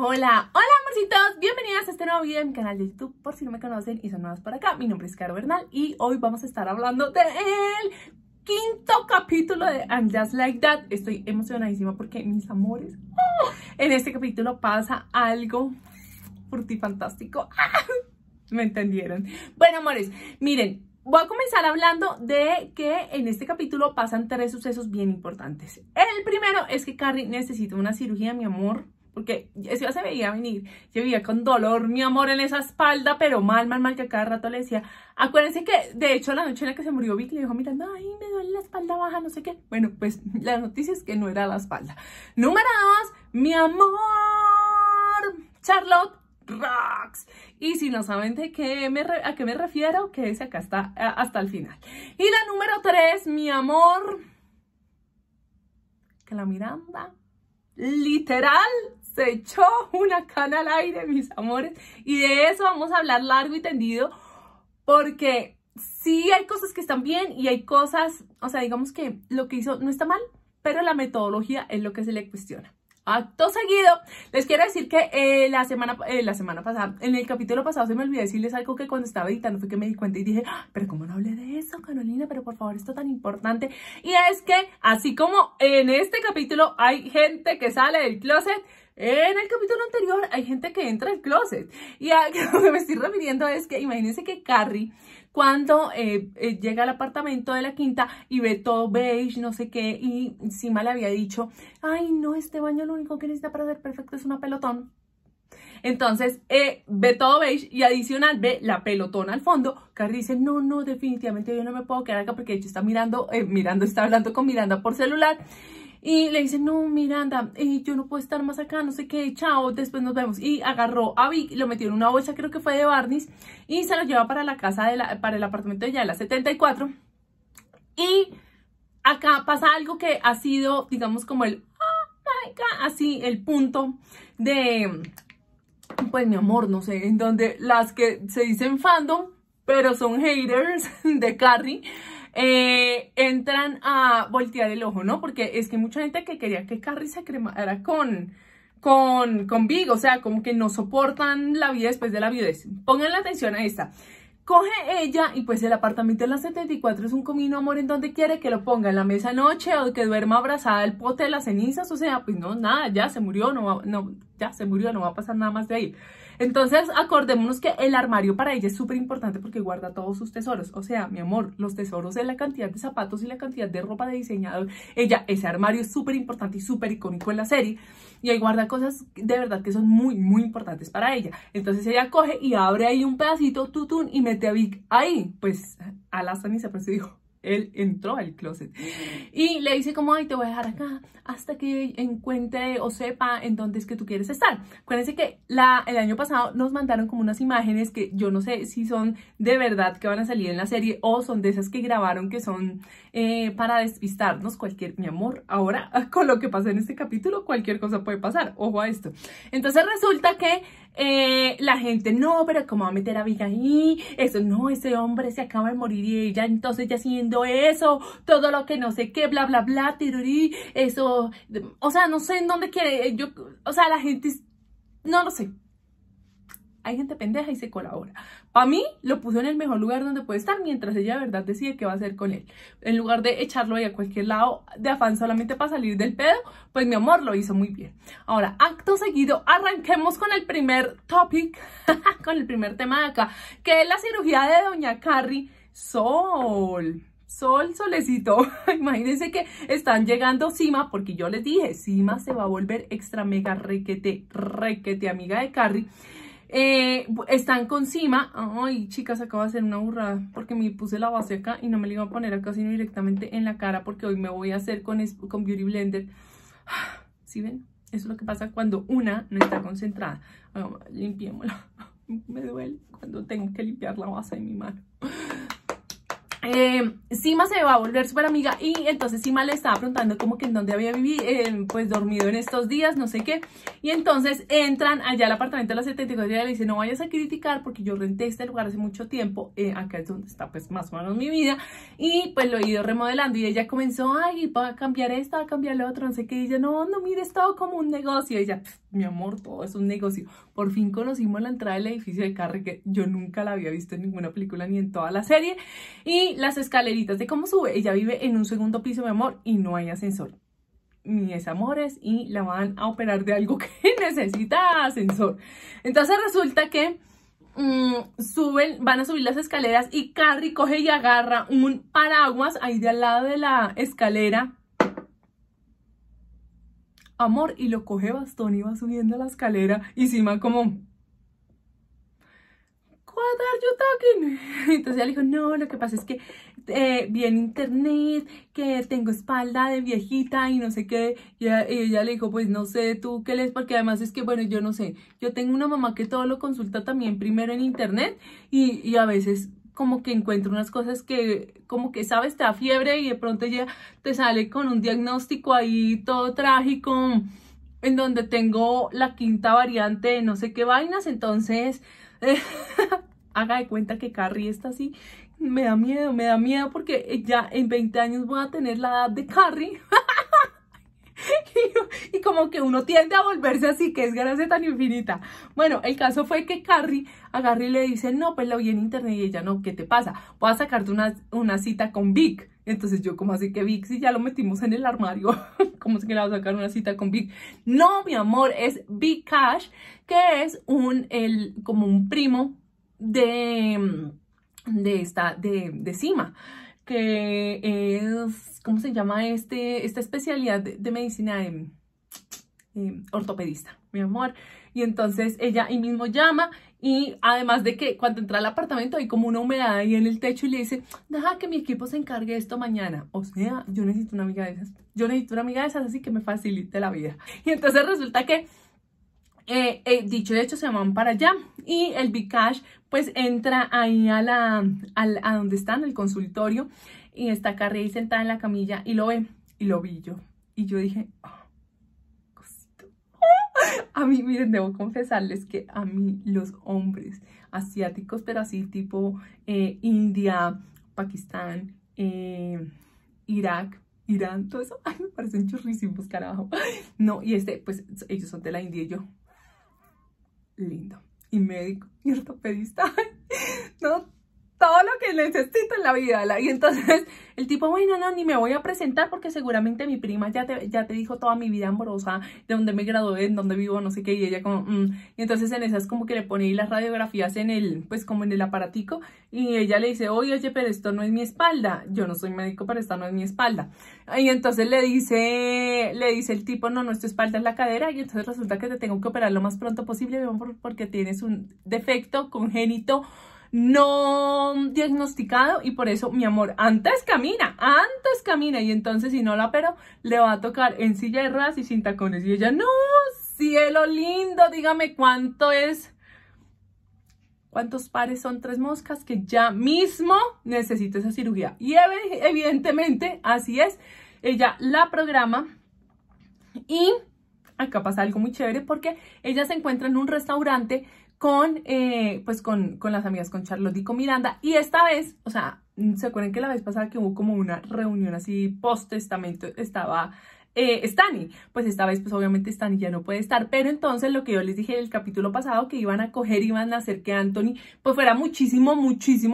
Hola, hola amorcitos, bienvenidas a este nuevo video en mi canal de YouTube, por si no me conocen y son nuevas por acá. Mi nombre es Caro Bernal y hoy vamos a estar hablando de el quinto capítulo de And Just Like That. Estoy emocionadísima porque, mis amores, en este capítulo pasa algo frutifantástico. ¿Me entendieron? Bueno, amores, miren, voy a comenzar hablando de que en este capítulo pasan tres sucesos bien importantes. El primero es que Carrie necesita una cirugía, mi amor, porque eso ya se veía venir. Yo vivía con dolor, mi amor, en esa espalda, pero mal, que cada rato le decía. Acuérdense que, de hecho, la noche en la que se murió Vic, le dijo, mira, ay, me duele la espalda baja, no sé qué. Bueno, pues la noticia es que no era la espalda. Número 2, mi amor, Charlotte rocks. Y si no saben de qué a qué me refiero, quédense acá hasta el final. Y la número 3, mi amor, que la Miranda literal se echó una cana al aire, mis amores. Y de eso vamos a hablar largo y tendido, porque sí hay cosas que están bien y hay cosas, o sea, digamos que lo que hizo no está mal, pero la metodología es lo que se le cuestiona. Acto seguido, les quiero decir que la semana pasada, en el capítulo pasado se me olvidó decirles algo que cuando estaba editando fue que me di cuenta y dije, pero ¿cómo no hablé de eso, Carolina? Pero por favor, esto tan importante. Y es que, así como en este capítulo hay gente que sale del closet, en el capítulo anterior hay gente que entra al closet. Y a lo que me estoy refiriendo es que imagínense que Carrie, cuando llega al apartamento de la quinta y ve todo beige, no sé qué, y Seema le había dicho, ay no, este baño lo único que necesita para ser perfecto es una pelotón. Entonces ve todo beige y adicional ve la pelotón al fondo. Carrie dice, no, definitivamente yo no me puedo quedar acá, porque de hecho está está hablando con Miranda por celular. Y le dice, no, Miranda, yo no puedo estar más acá, no sé qué, chao, después nos vemos. Y agarró a Vic, lo metió en una bolsa, creo que fue de barniz, y se lo lleva para la casa, para el apartamento de ella, de la 74. Y acá pasa algo que ha sido, digamos, como el, oh my God, así, el punto de, pues mi amor, no sé, en donde las que se dicen fandom, pero son haters de Carrie, entran a voltear el ojo, ¿no? Porque es que mucha gente que quería que Carrie se cremara con Big, o sea, como que no soportan la vida después de la viudez. Pongan la atención a esta. Coge ella y pues el apartamento en la 74 es un comino, amor, en donde quiere que lo ponga en la mesa noche o que duerma abrazada al pote de las cenizas, o sea, pues no, nada, ya se murió, no va a pasar nada más de ahí. Entonces, acordémonos que el armario para ella es súper importante porque guarda todos sus tesoros. O sea, mi amor, los tesoros de la cantidad de zapatos y la cantidad de ropa de diseñador. Ella, ese armario es súper importante y súper icónico en la serie. Y ahí guarda cosas de verdad que son muy, muy importantes para ella. Entonces ella coge y abre ahí un pedacito, tutún, y mete a Vic ahí. Pues a la sanisa, pero se dijo, él entró al closet y le dice como, ay, te voy a dejar acá hasta que encuentre o sepa en dónde es que tú quieres estar. Acuérdense que el año pasado nos mandaron como unas imágenes que yo no sé si son de verdad que van a salir en la serie o son de esas que grabaron que son para despistarnos. Mi amor, ahora con lo que pasa en este capítulo cualquier cosa puede pasar, ojo a esto. Entonces resulta que la gente, no, pero ¿cómo va a meter a Vic ahí? Eso no, ese hombre se acaba de morir y ella entonces ya haciendo eso, todo lo que no sé qué, bla, bla, bla, tirurí, eso, o sea, no sé en dónde quiere, yo, o sea, la gente, no lo sé. Hay gente pendeja y se colabora. Para mí, lo puso en el mejor lugar donde puede estar mientras ella de verdad decide qué va a hacer con él. En lugar de echarlo ahí a cualquier lado de afán solamente para salir del pedo, pues mi amor lo hizo muy bien. Ahora, acto seguido, arranquemos con el primer topic, con el primer tema de acá, que es la cirugía de doña Carrie. Solecito. Imagínense que están llegando Seema, porque yo les dije, Seema se va a volver extra mega requete amiga de Carrie. Están con Seema. Ay, chicas, acabo de hacer una burrada porque me puse la base acá y no me la iba a poner acá sino directamente en la cara, porque hoy me voy a hacer con Beauty Blender. ¿Sí ven? Eso es lo que pasa cuando una no está concentrada. Limpiémosla. Me duele cuando tengo que limpiar la base de mi mano. Seema se va a volver súper amiga, y entonces Seema le estaba preguntando como que en dónde había vivido, pues dormido en estos días, no sé qué, y entonces entran allá al apartamento de la 74 y ella le dice, no vayas a criticar porque yo renté este lugar hace mucho tiempo, acá es donde está pues más o menos mi vida, y pues lo he ido remodelando, y ella comenzó, ay, va a cambiar esto, va a cambiar lo otro, no sé qué, y ella, no, mire, es todo como un negocio, y ella, mi amor, todo es un negocio. Por fin conocimos la entrada del edificio de Carrie, que yo nunca la había visto en ninguna película ni en toda la serie, y las escaleritas de cómo sube, ella vive en un segundo piso, mi amor, y no hay ascensor ni es amores, y la van a operar de algo que necesita ascensor. Entonces resulta que van a subir las escaleras, y Carrie coge y agarra un paraguas ahí de al lado de la escalera, amor, y lo coge bastón y va subiendo la escalera, y Seema como, entonces ella le dijo, no, lo que pasa es que vi en internet que tengo espalda de viejita y no sé qué, y ella le dijo, pues no sé, tú qué lees, porque además es que, bueno, yo no sé, yo tengo una mamá que todo lo consulta también primero en internet, y a veces como que encuentro unas cosas que como que, sabes, te da fiebre, y de pronto ella te sale con un diagnóstico ahí todo trágico, en donde tengo la quinta variante de no sé qué vainas, entonces... haga de cuenta que Carrie está así, me da miedo porque ya en 20 años voy a tener la edad de Carrie. Y como que uno tiende a volverse así, que es gracia tan infinita. Bueno, el caso fue que Carrie agarra y le dice, no, pues la vi en internet, y ella, no, ¿qué te pasa? Voy a sacarte una cita con Vic. Entonces yo, como así que Vic, si ya lo metimos en el armario, ¿cómo es que le va a sacar una cita con Vic? No, mi amor, es Vikash, que es como un primo de Seema, que es, ¿cómo se llama esta especialidad de medicina ortopedista, mi amor? Y entonces ella ahí mismo llama, y además de que cuando entra al apartamento hay como una humedad ahí en el techo, y le dice, deja que mi equipo se encargue de esto mañana. O sea, yo necesito una amiga de esas, así que me facilite la vida. Y entonces resulta que dicho de hecho, se van para allá, y el Vikash pues entra ahí a donde están, el consultorio, y está Carrie ahí sentada en la camilla, y lo ve, y lo vi yo, y yo dije, oh, cosito. A mí, miren, debo confesarles que a mí los hombres asiáticos, pero así tipo India, Pakistán, Irak, Irán, todo eso, ay, me parecen churrísimos, carajo. No, y pues ellos son de la India, y yo, lindo, y médico, y ortopedista, no, todo lo que necesito en la vida, y entonces el tipo, bueno, no, ni me voy a presentar porque seguramente mi prima ya te dijo toda mi vida amorosa, de dónde me gradué, en dónde vivo, no sé qué, y ella como, y entonces en esas como que le pone ahí las radiografías pues como en el aparatico, y ella le dice, oye, pero esto no es mi espalda, yo no soy médico, pero esta no es mi espalda, y entonces le dice el tipo, no, tu espalda es la cadera, y entonces resulta que te tengo que operar lo más pronto posible porque tienes un defecto congénito no diagnosticado, y por eso, mi amor, antes camina, y entonces si no la opero, le va a tocar en silla de ruedas y sin tacones. Y ella, no, cielo lindo, dígame cuántos pares son 3 moscas, que ya mismo necesito esa cirugía. Y evidentemente, así es, ella la programa, y acá pasa algo muy chévere, porque ella se encuentra en un restaurante con las amigas, con Charlotte y con Miranda, y esta vez, o sea, ¿se acuerdan que la vez pasada que hubo como una reunión así post-testamento? Estaba Stani, pues esta vez pues obviamente Stani ya no puede estar, pero entonces lo que yo les dije en el capítulo pasado, que iban a hacer que Anthony pues fuera muchísimo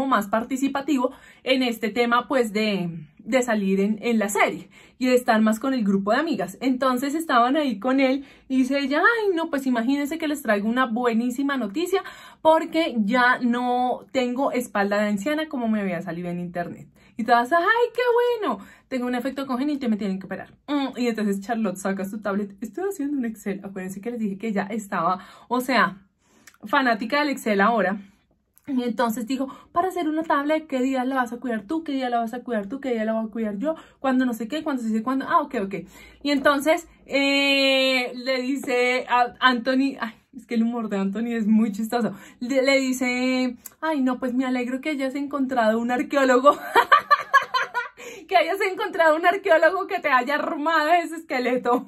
más participativo en este tema pues de salir en la serie y de estar más con el grupo de amigas. Entonces estaban ahí con él, y dice ella, ay no, pues imagínense que les traigo una buenísima noticia porque ya no tengo espalda de anciana como me había salido en internet. Y todas, ay, qué bueno, tengo un efecto congénito y me tienen que operar. Y entonces Charlotte saca su tablet. Estoy haciendo un Excel, acuérdense que les dije que ya estaba, o sea, fanática del Excel ahora. Y entonces dijo, para hacer una tablet, ¿qué día la vas a cuidar tú? ¿Qué día la vas a cuidar tú? ¿Qué día la voy a cuidar yo? Cuando no sé qué, cuando sí sé cuándo. Ah, ok. Y entonces le dice a Anthony, ay, es que el humor de Anthony es muy chistoso. Le dice, ay, no, pues me alegro que hayas encontrado un arqueólogo. que hayas encontrado un arqueólogo que te haya armado ese esqueleto.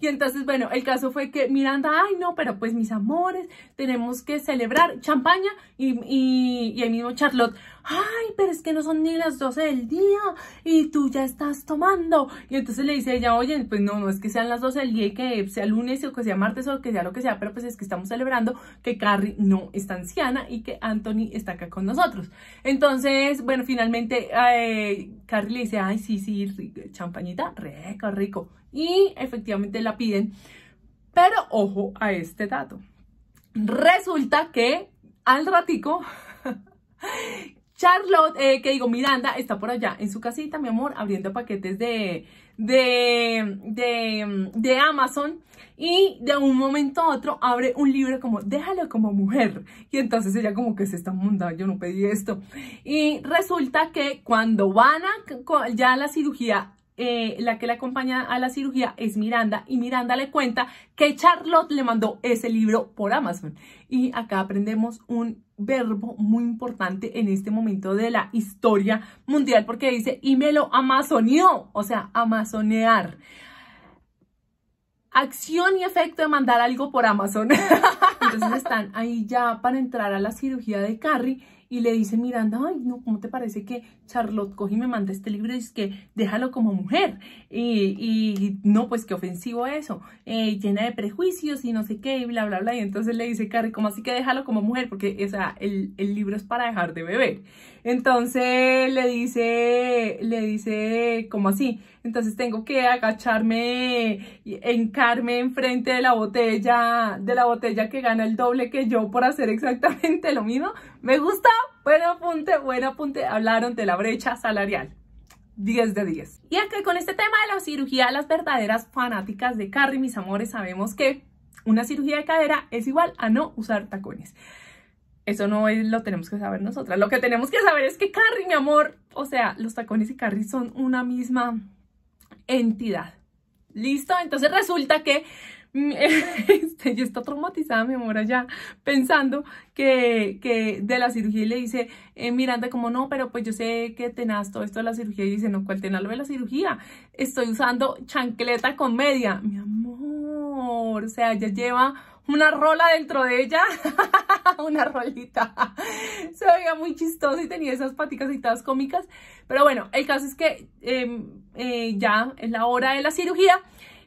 Y entonces, bueno, el caso fue que Miranda, ay no, pero pues mis amores, tenemos que celebrar champaña. Y el mismo Charlotte, ay, pero es que no son ni las 12 del día y tú ya estás tomando. Y entonces le dice ella, oye, pues no, no es que sean las 12 del día y que sea lunes o que sea martes o que sea lo que sea, pero pues es que estamos celebrando que Carrie no está anciana y que Anthony está acá con nosotros. Entonces, bueno, finalmente Carrie le dice, ay, sí, rico, champañita, rico, rico. Y efectivamente la piden, pero ojo a este dato. Resulta que al ratico... Charlotte, Miranda está por allá en su casita, mi amor, abriendo paquetes de Amazon, y de un momento a otro abre un libro como Déjalo como mujer, y entonces ella como que se está mundando, yo no pedí esto, y resulta que cuando van ya a la cirugía, la que la acompaña a la cirugía es Miranda, y Miranda le cuenta que Charlotte le mandó ese libro por Amazon. Y acá aprendemos un verbo muy importante en este momento de la historia mundial, porque dice, y me lo amazoneó, o sea, amazonear. Acción y efecto de mandar algo por Amazon. Entonces están ahí ya para entrar a la cirugía de Carrie, y le dice Miranda, ay no, ¿cómo te parece que Charlotte coge y me manda este libro? Y es que déjalo como mujer, y no, pues qué ofensivo eso, llena de prejuicios y no sé qué, y bla bla bla. Y entonces le dice Carrie, ¿cómo así que déjalo como mujer? Porque esa, el libro es para dejar de beber. Entonces le dice, ¿cómo así? Entonces tengo que agacharme, hincarme enfrente de la botella que gana el doble que yo por hacer exactamente lo mismo. Me gusta, buen apunte, hablaron de la brecha salarial. 10 de 10. Y acá con este tema de la cirugía, las verdaderas fanáticas de Carrie, mis amores, sabemos que una cirugía de cadera es igual a no usar tacones. Eso no es, lo tenemos que saber nosotras. Lo que tenemos que saber es que Carrie, mi amor, o sea, los tacones y Carrie son una misma entidad. ¿Listo? Entonces resulta que yo estoy traumatizada, mi amor, allá pensando que de la cirugía, y le dice Miranda como, no, pero pues yo sé que tenás todo esto de la cirugía, y dice, no, ¿cuál tenás lo de la cirugía? Estoy usando chancleta con media, mi amor, o sea, ya lleva una rola dentro de ella, una rolita, se veía muy chistosa y tenía esas paticas y todas cómicas. Pero bueno, el caso es que ya es la hora de la cirugía,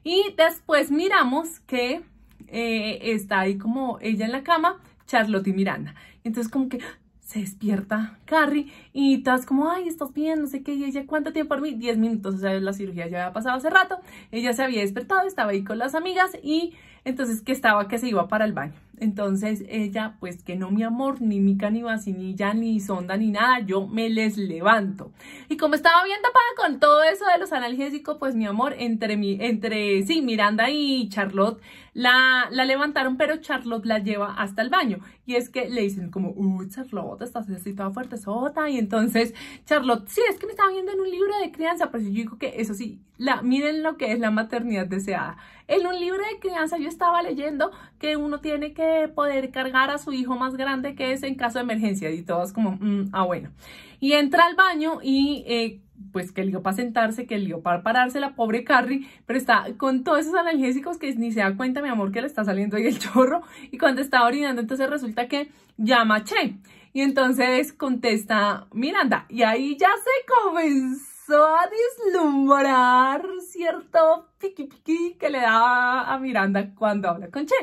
y después miramos que está ahí como ella en la cama, Charlotte y Miranda. Entonces como que se despierta Carrie, y todas como, ay, estás bien, no sé qué. Y ella, ¿cuánto tiempo dormí? 10 minutos, o sea, la cirugía ya había pasado hace rato. Ella se había despertado, estaba ahí con las amigas, y entonces que se iba para el baño. Entonces ella, pues que no, mi amor, ni mica, ni vacinilla, ni sonda, ni nada, yo me les levanto. Y como estaba bien tapada con todo eso de los analgésicos, pues mi amor, entre Miranda y Charlotte la levantaron, pero Charlotte la lleva hasta el baño. Y es que le dicen como, Charlotte, estás así toda fuerte, sota. Y entonces Charlotte, sí, es que me estaba viendo en un libro de crianza. Pero yo digo que eso sí, miren lo que es la maternidad deseada. En un libro de crianza yo estaba leyendo que uno tiene que poder cargar a su hijo más grande que es en caso de emergencia. Y todos como, bueno. Y entra al baño y pues que lío para sentarse, que lío para pararse la pobre Carrie, pero está con todos esos analgésicos que ni se da cuenta, mi amor, que le está saliendo ahí el chorro. Y cuando está orinando, entonces resulta que llama a Che. Y entonces contesta Miranda. Y ahí ya se comenzó a deslumbrar cierto piqui piqui que le da a Miranda cuando habla con Che.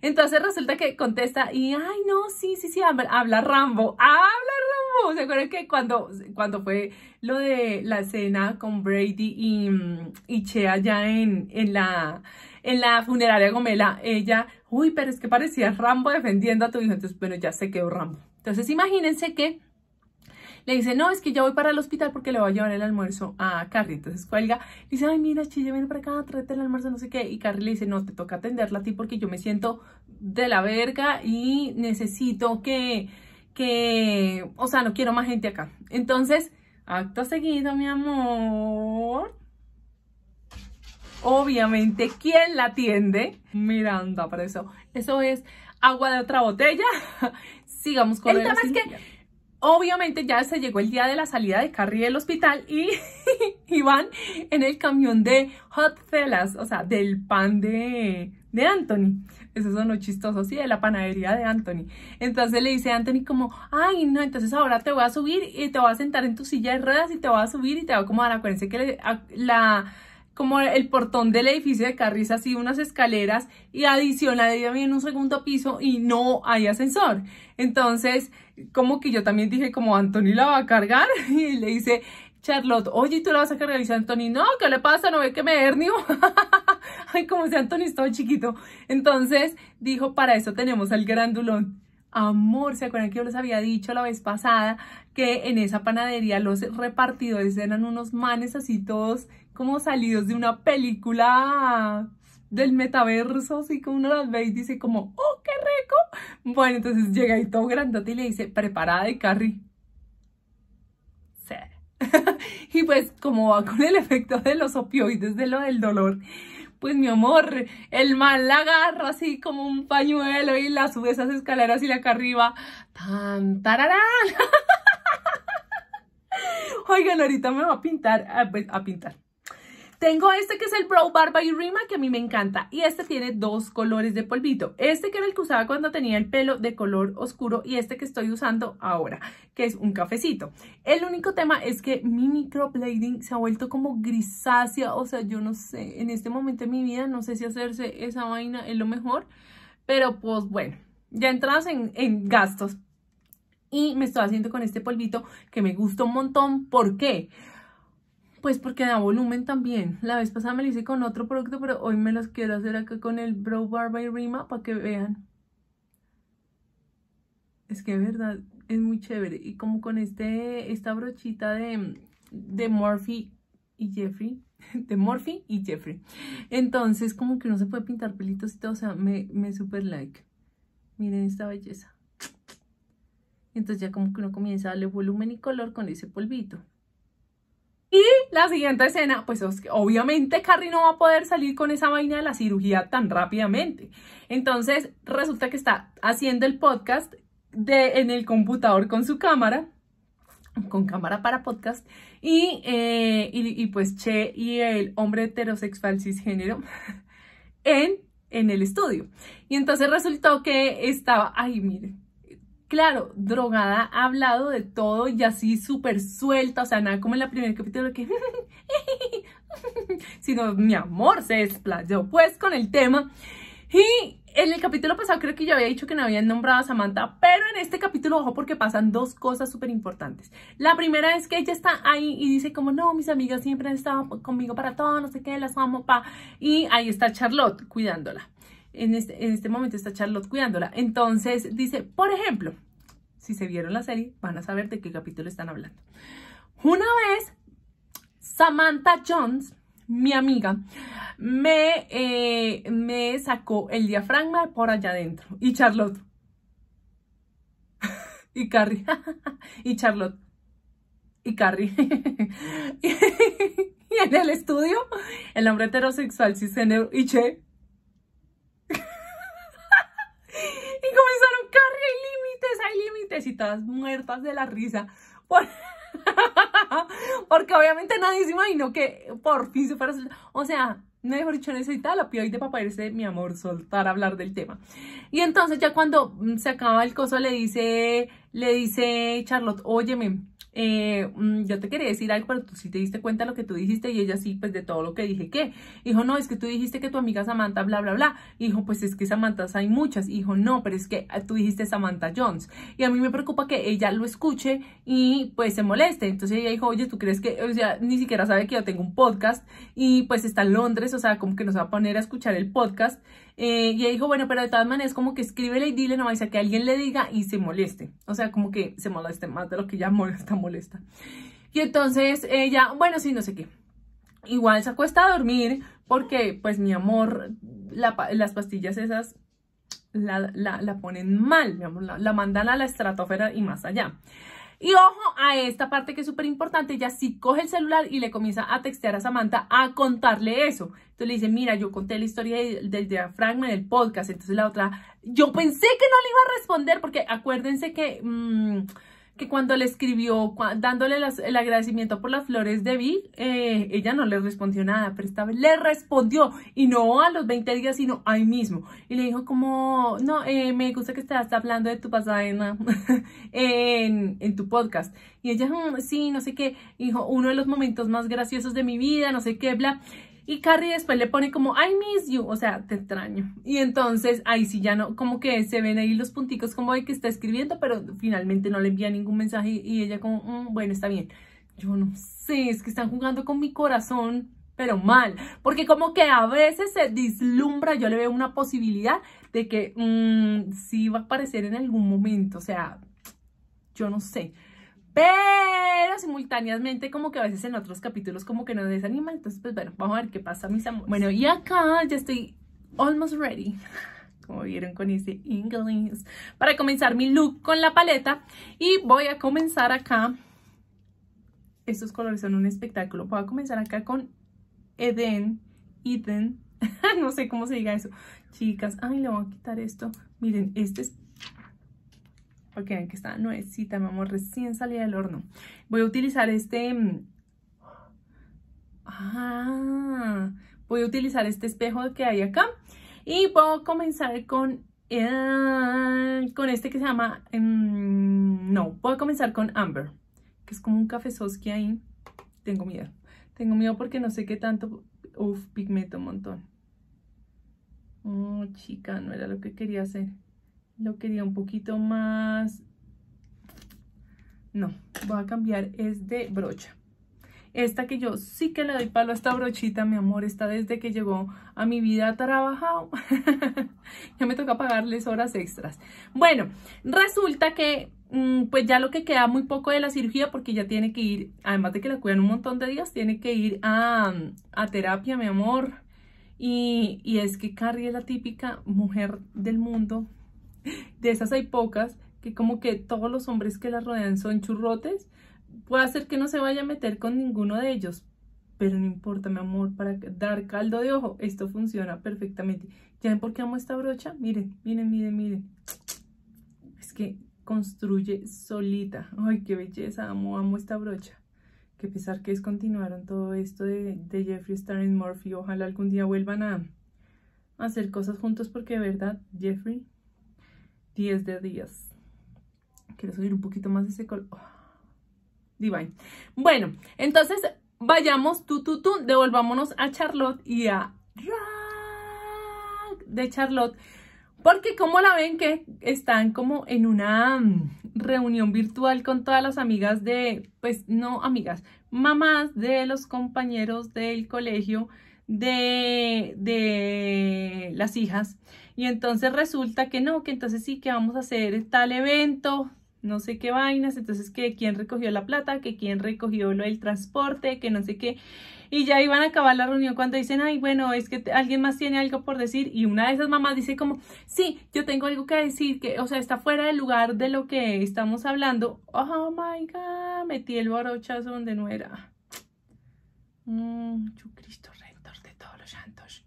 Entonces resulta que contesta y, ay, no, sí, habla Rambo. ¿Se acuerdan que cuando fue lo de la cena con Brady y Che allá en la funeraria Gomela? Ella, uy, pero es que parecía Rambo defendiendo a tu hijo. Entonces, bueno, ya se quedó Rambo. Entonces, imagínense que le dice, no, es que ya voy para el hospital porque le voy a llevar el almuerzo a Carrie. Entonces cuelga, dice, ay, mira, Chille, viene para acá, tráete el almuerzo, no sé qué. Y Carrie le dice, no, te toca atenderla a ti porque yo me siento de la verga y necesito que o sea, no quiero más gente acá. Entonces, acto seguido, mi amor, obviamente, ¿quién la atiende? Miranda, para eso. Eso es agua de otra botella. Sigamos con el tema. Es que Obviamente ya se llegó el día de la salida de Carrie del hospital y, van en el camión de Hot Fellas, o sea, del pan de, Anthony. Eso son los chistosos, sí, de la panadería de Anthony. Entonces le dice a Anthony como, ay, no, entonces ahora te voy a subir y te voy a sentar en tu silla de ruedas y te voy a subir y te voy a acomodar. Acuérdense que como el portón del edificio de Carrie es así, unas escaleras y adicional en un segundo piso y no hay ascensor. Entonces, como que yo también dije, como Anthony la va a cargar, y le dice Charlotte, oye, ¿tú la vas a cargar? Y dice Anthony, no, ¿qué le pasa? No ve que me hernio. Ay, como si Anthony estaba chiquito. Entonces dijo, para eso tenemos al grandulón. Amor, ¿se acuerdan que yo les había dicho la vez pasada que en esa panadería los repartidores eran unos manes así todos como salidos de una película del metaverso? Así como uno las ve y dice como, ¡oh, qué rico! Bueno, entonces llega ahí todo grandote y le dice, preparada de Carrie. Sí. Y pues como va con el efecto de los opioides, de lo del dolor, pues mi amor, el man la agarra así como un pañuelo y la sube esas escaleras y la acá arriba. ¡Tan, tararán! Oigan, ahorita me va a pintar, Tengo este que es el Brow Bar by Rima, que a mí me encanta. Y este tiene dos colores de polvito. Este que era el que usaba cuando tenía el pelo de color oscuro y este que estoy usando ahora, que es un cafecito. El único tema es que mi microblading se ha vuelto como grisácea. O sea, yo no sé, en este momento de mi vida no sé si hacerse esa vaina es lo mejor. Pero pues bueno, ya entramos en, gastos. Y me estoy haciendo con este polvito que me gusta un montón. ¿Por qué? Pues porque da volumen también. La vez pasada me lo hice con otro producto, pero hoy me los quiero hacer acá con el Brow Bar by Rima para que vean. Es que de verdad es muy chévere. Y como con esta brochita de Morphe y Jeffree. Entonces como que no se puede pintar pelitos y todo. O sea, me super like. Miren esta belleza. Entonces ya como que uno comienza a darle volumen y color con ese polvito. Y la siguiente escena, pues obviamente Carrie no va a poder salir con esa vaina de la cirugía tan rápidamente. Entonces resulta que está haciendo el podcast en el computador con su cámara, con cámara para podcast. Y pues Che y el hombre heterosexual cisgénero en el estudio. Y entonces resultó que estaba, ay miren. Claro, drogada, ha hablado de todo y así súper suelta, o sea, nada como en el primer capítulo que... sino, mi amor, se desplayó pues con el tema. Y en el capítulo pasado creo que yo había dicho que no habían nombrado a Samantha, pero en este capítulo, ojo, porque pasan dos cosas súper importantes. La primera es que ella está ahí y dice como, no, mis amigas siempre han estado conmigo para todo, no sé qué, las amo, pa. Y ahí está Charlotte cuidándola. En este momento está Charlotte cuidándola. Entonces dice, por ejemplo, si se vieron la serie, van a saber de qué capítulo están hablando. Una vez, Samantha Jones, mi amiga, me sacó el diafragma por allá adentro. Y Charlotte. Y Carrie. Y Charlotte. Y Carrie. Y en el estudio, el hombre heterosexual cisgénero y Che. Y comenzaron, Carrie, hay límites, y todas muertas de la risa. Porque obviamente nadie se imaginó que por fin se fuera a soltar. O sea, mejor dicho, necesitaba la pioide para irse, mi amor, soltar, hablar del tema. Y entonces ya cuando se acaba el coso, le dice Charlotte, óyeme, yo te quería decir algo, pero tú sí te diste cuenta de lo que tú dijiste. Y ella sí, pues de todo lo que dije, ¿qué? Dijo, no, es que tú dijiste que tu amiga Samantha, bla, bla, bla. Dijo, pues es que Samanthas hay muchas. Dijo, no, pero es que tú dijiste Samantha Jones. Y a mí me preocupa que ella lo escuche y pues se moleste. Entonces ella dijo, oye, ¿tú crees que, o sea, ni siquiera sabe que yo tengo un podcast? Y pues está en Londres, o sea, como que nos va a poner a escuchar el podcast. Y ella dijo, bueno, pero de todas maneras, como que escríbele y dile, no vais a que alguien le diga y se moleste. O sea, como que se moleste más de lo que ya molesta. Y entonces ella, bueno, sí, no sé qué. Igual se acuesta a dormir porque, pues, mi amor, las pastillas esas la ponen mal, mi amor, la mandan a la estratosfera y más allá. Y ojo a esta parte que es súper importante. Ella sí coge el celular y le comienza a textear a Samantha a contarle eso. Entonces le dice, mira, yo conté la historia del diafragma en el podcast. Entonces la otra, yo pensé que no le iba a responder porque acuérdense que... que cuando le escribió, dándole el agradecimiento por las flores de Big, ella no le respondió nada, pero esta vez le respondió, y no a los 20 días, sino ahí mismo. Y le dijo como, no, me gusta que estás hablando de tu pasada en tu podcast. Y ella, sí, no sé qué, dijo, uno de los momentos más graciosos de mi vida, no sé qué, bla. Y Carrie después le pone como, I miss you, o sea, te extraño. Y entonces, ahí sí ya no, como que se ven ahí los punticos como de que está escribiendo, pero finalmente no le envía ningún mensaje y ella como, bueno, está bien. Yo no sé, es que están jugando con mi corazón, pero mal. Porque como que a veces se dislumbra, yo le veo una posibilidad de que sí va a aparecer en algún momento, o sea, yo no sé. Pero simultáneamente como que a veces en otros capítulos como que nos desanima. Entonces pues bueno, vamos a ver qué pasa, mis amores. Bueno, y acá ya estoy almost ready, como vieron con ese inglés, para comenzar mi look con la paleta. Y voy a comenzar acá. Estos colores son un espectáculo. Voy a comenzar acá con Eden. No sé cómo se diga eso, chicas. Ay, le voy a quitar esto. Miren, este es... Ok, aquí está nuevecita, mi amor, recién salida del horno. Voy a utilizar este... voy a utilizar este espejo que hay acá. Y puedo comenzar con... con este que se llama... no, puedo comenzar con Amber, que es como un cafezoski ahí. Tengo miedo. Tengo miedo porque no sé qué tanto... Uf, pigmento un montón. Oh, chica, no era lo que quería hacer. Lo quería un poquito más... No, voy a cambiar, es de brocha. Esta que yo sí que le doy palo a esta brochita, mi amor. Esta desde que llegó a mi vida ha trabajado. Ya me toca pagarles horas extras. Bueno, resulta que pues ya lo que queda muy poco de la cirugía, porque ya tiene que ir, además de que la cuidan un montón de días, tiene que ir a terapia, mi amor. Y es que Carrie es la típica mujer del mundo. De esas hay pocas que como que todos los hombres que la rodean son churrotes. Puede ser que no se vaya a meter con ninguno de ellos, pero no importa, mi amor, para dar caldo de ojo esto funciona perfectamente. ¿Ya ven por qué amo esta brocha? Miren, miren, miren, miren. Es que construye solita. Ay, qué belleza, amo esta brocha. Que a pesar que descontinuaron todo esto de Jeffree Star en Morphe, ojalá algún día vuelvan a hacer cosas juntos, porque de verdad, Jeffree... 10 de 10. Quiero subir un poquito más ese color. Oh, divine. Bueno, entonces vayamos devolvámonos a Charlotte y a Rock de Charlotte. Porque como la ven que están como en una reunión virtual con todas las amigas de... Pues no amigas, mamás de los compañeros del colegio de las hijas. Y entonces resulta que no, que entonces sí, que vamos a hacer tal evento, no sé qué vainas, entonces que quién recogió la plata, que quién recogió lo del transporte, que no sé qué. Y ya iban a acabar la reunión cuando dicen, ay, bueno, es que alguien más tiene algo por decir. Y una de esas mamás dice como, sí, yo tengo algo que decir, que, o sea, está fuera del lugar de lo que estamos hablando. Oh my God, metí el barochazo donde no era. Jesucristo, redentor de todos los santos.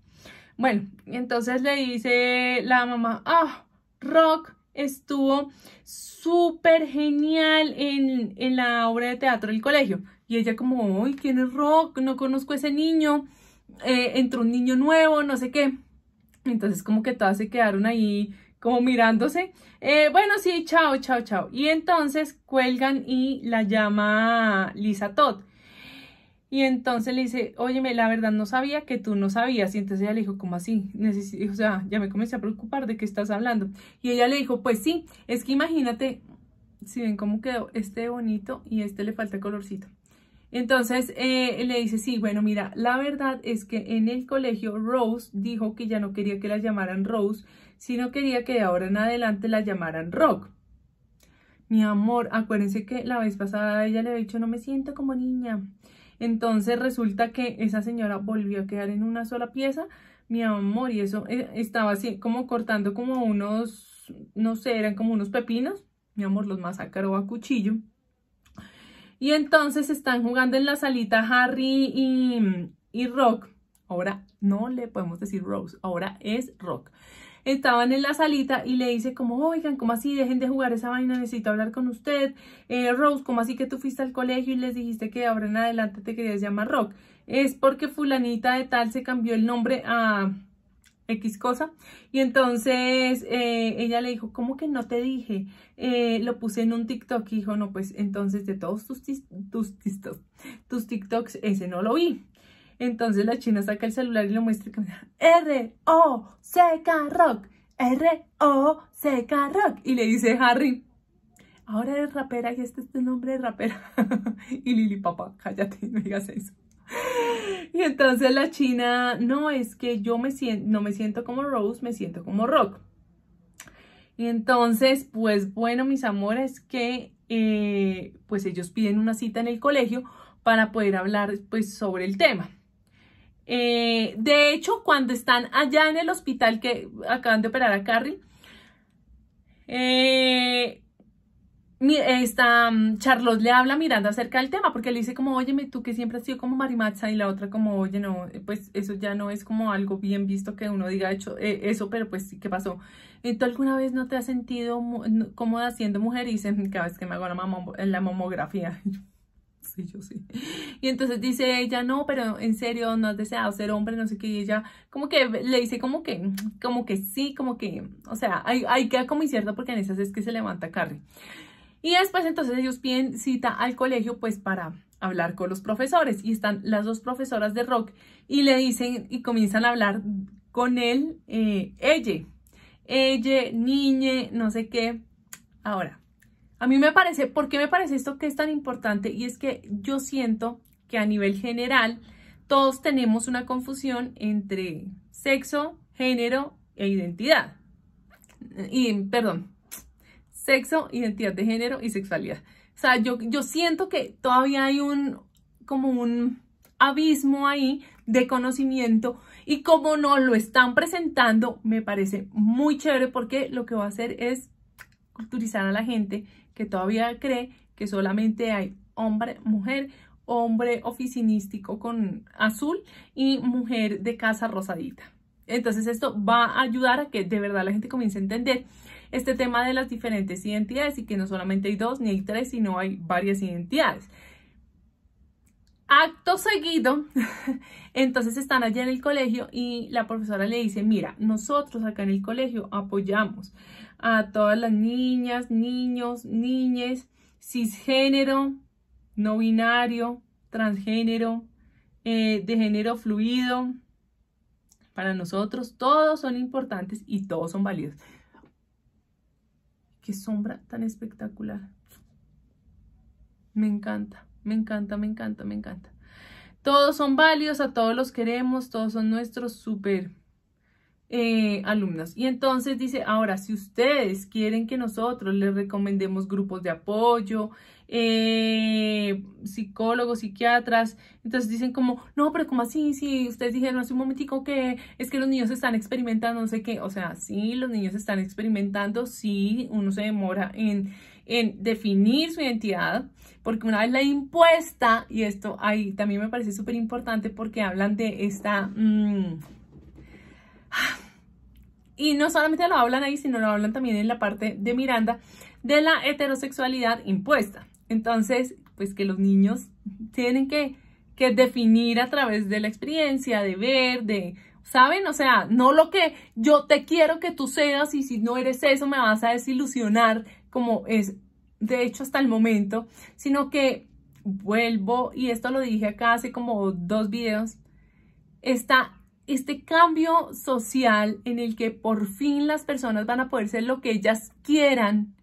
Bueno, entonces le dice la mamá, ah, Rock estuvo súper genial en la obra de teatro del colegio. Y ella como, uy, ¿quién es Rock? No conozco a ese niño, entró un niño nuevo, no sé qué. Entonces como que todas se quedaron ahí como mirándose. Bueno, sí, chao, chao, chao. Y entonces cuelgan y la llama Lisa Todd. Y entonces le dice, óyeme, la verdad no sabía que tú no sabías. Y entonces ella le dijo, ¿cómo así? O sea, ya me comencé a preocupar de qué estás hablando. Y ella le dijo, pues sí, es que imagínate, si ven cómo quedó este bonito y este le falta colorcito. Entonces le dice, sí, bueno, mira, la verdad es que en el colegio Rose dijo que ya no quería que la llamaran Rose, sino quería que de ahora en adelante la llamaran Rock. Mi amor, acuérdense que la vez pasada ella le había dicho, no me siento como niña. Entonces resulta que esa señora volvió a quedar en una sola pieza, mi amor, y eso estaba así como cortando como unos, no sé, eran como unos pepinos, mi amor, los masacró a cuchillo. Y entonces están jugando en la salita Harry y Rock. Ahora no le podemos decir Rose, ahora es Rock. estaban en la salita y le dice como, oigan, ¿cómo así? Dejen de jugar esa vaina, necesito hablar con usted. Rose, ¿cómo así que tú fuiste al colegio y les dijiste que de ahora en adelante te querías llamar Rock? Es porque fulanita de tal se cambió el nombre a X cosa. Y entonces ella le dijo, ¿cómo que no te dije? Lo puse en un TikTok. Y dijo, no, pues entonces de todos tus TikToks, ese no lo vi. Entonces la china saca el celular y lo muestra. R-O-C-K Rock. R-O-C-K Rock. Y le dice Harry, ahora eres rapera y este es tu nombre de rapera. Y Lili, papá, cállate, no digas eso. Y entonces la china, no, es que yo no me siento como Rose, me siento como Rock. Y entonces, pues bueno, mis amores, que pues ellos piden una cita en el colegio para poder hablar pues sobre el tema. De hecho, cuando están allá en el hospital que acaban de operar a Carrie, Charlotte le habla a Miranda acerca del tema, porque le dice como, óyeme, tú que siempre has sido como marimacha, y la otra como, oye, no, pues eso ya no es como algo bien visto que uno diga hecho, eso, pero pues sí, ¿qué pasó? ¿Tú alguna vez no te has sentido cómoda siendo mujer? Y dicen, cada vez que me hago la mamografía. Sí, yo sí. Y entonces dice ella, no, pero en serio, no has deseado ser hombre, no sé qué. Y ella como que le dice como que sí, como que, o sea, ahí queda como incierto, porque en esas es que se levanta Carrie. Y después entonces ellos piden cita al colegio pues para hablar con los profesores, y están las dos profesoras de Rock y le dicen y comienzan a hablar con él, ella, niñe, no sé qué. Ahora, a mí me parece, ¿por qué me parece esto que es tan importante? Y es que yo siento que a nivel general todos tenemos una confusión entre sexo, género e identidad. Sexo, identidad de género y sexualidad. O sea, yo siento que todavía hay como un abismo ahí de conocimiento, y como nos lo están presentando, me parece muy chévere, porque lo que va a hacer es culturizar a la gente que todavía cree que solamente hay hombre, mujer, hombre oficinístico con azul y mujer de casa rosadita. Entonces esto va a ayudar a que de verdad la gente comience a entender este tema de las diferentes identidades, y que no solamente hay dos ni hay tres, sino hay varias identidades. Acto seguido, entonces están allá en el colegio y la profesora le dice, mira, nosotros acá en el colegio apoyamos a todas las niñas, niños, niñes, cisgénero, no binario, transgénero, de género fluido. Para nosotros todos son importantes y todos son válidos. ¡Qué sombra tan espectacular! Me encanta, me encanta, me encanta, me encanta. Todos son válidos, a todos los queremos, todos son nuestros súper alumnos. Y entonces dice, ahora, si ustedes quieren que nosotros les recomendemos grupos de apoyo, psicólogos, psiquiatras, entonces dicen como, no, pero ¿cómo así? Si ustedes dijeron hace un momentico que es que los niños están experimentando, no sé qué. O sea, sí, los niños están experimentando, sí, uno se demora en definir su identidad, porque una vez la impuesta, y esto ahí también me parece súper importante, porque hablan de esta... Y no solamente lo hablan ahí, sino lo hablan también en la parte de Miranda, de la heterosexualidad impuesta. Entonces, pues que los niños tienen que definir a través de la experiencia, de ver, de, ¿saben? O sea, no lo que yo te quiero que tú seas, y si no eres eso me vas a desilusionar, como es de hecho hasta el momento, sino que vuelvo, y esto lo dije acá hace como 2 videos, este cambio social en el que por fin las personas van a poder ser lo que ellas quieran,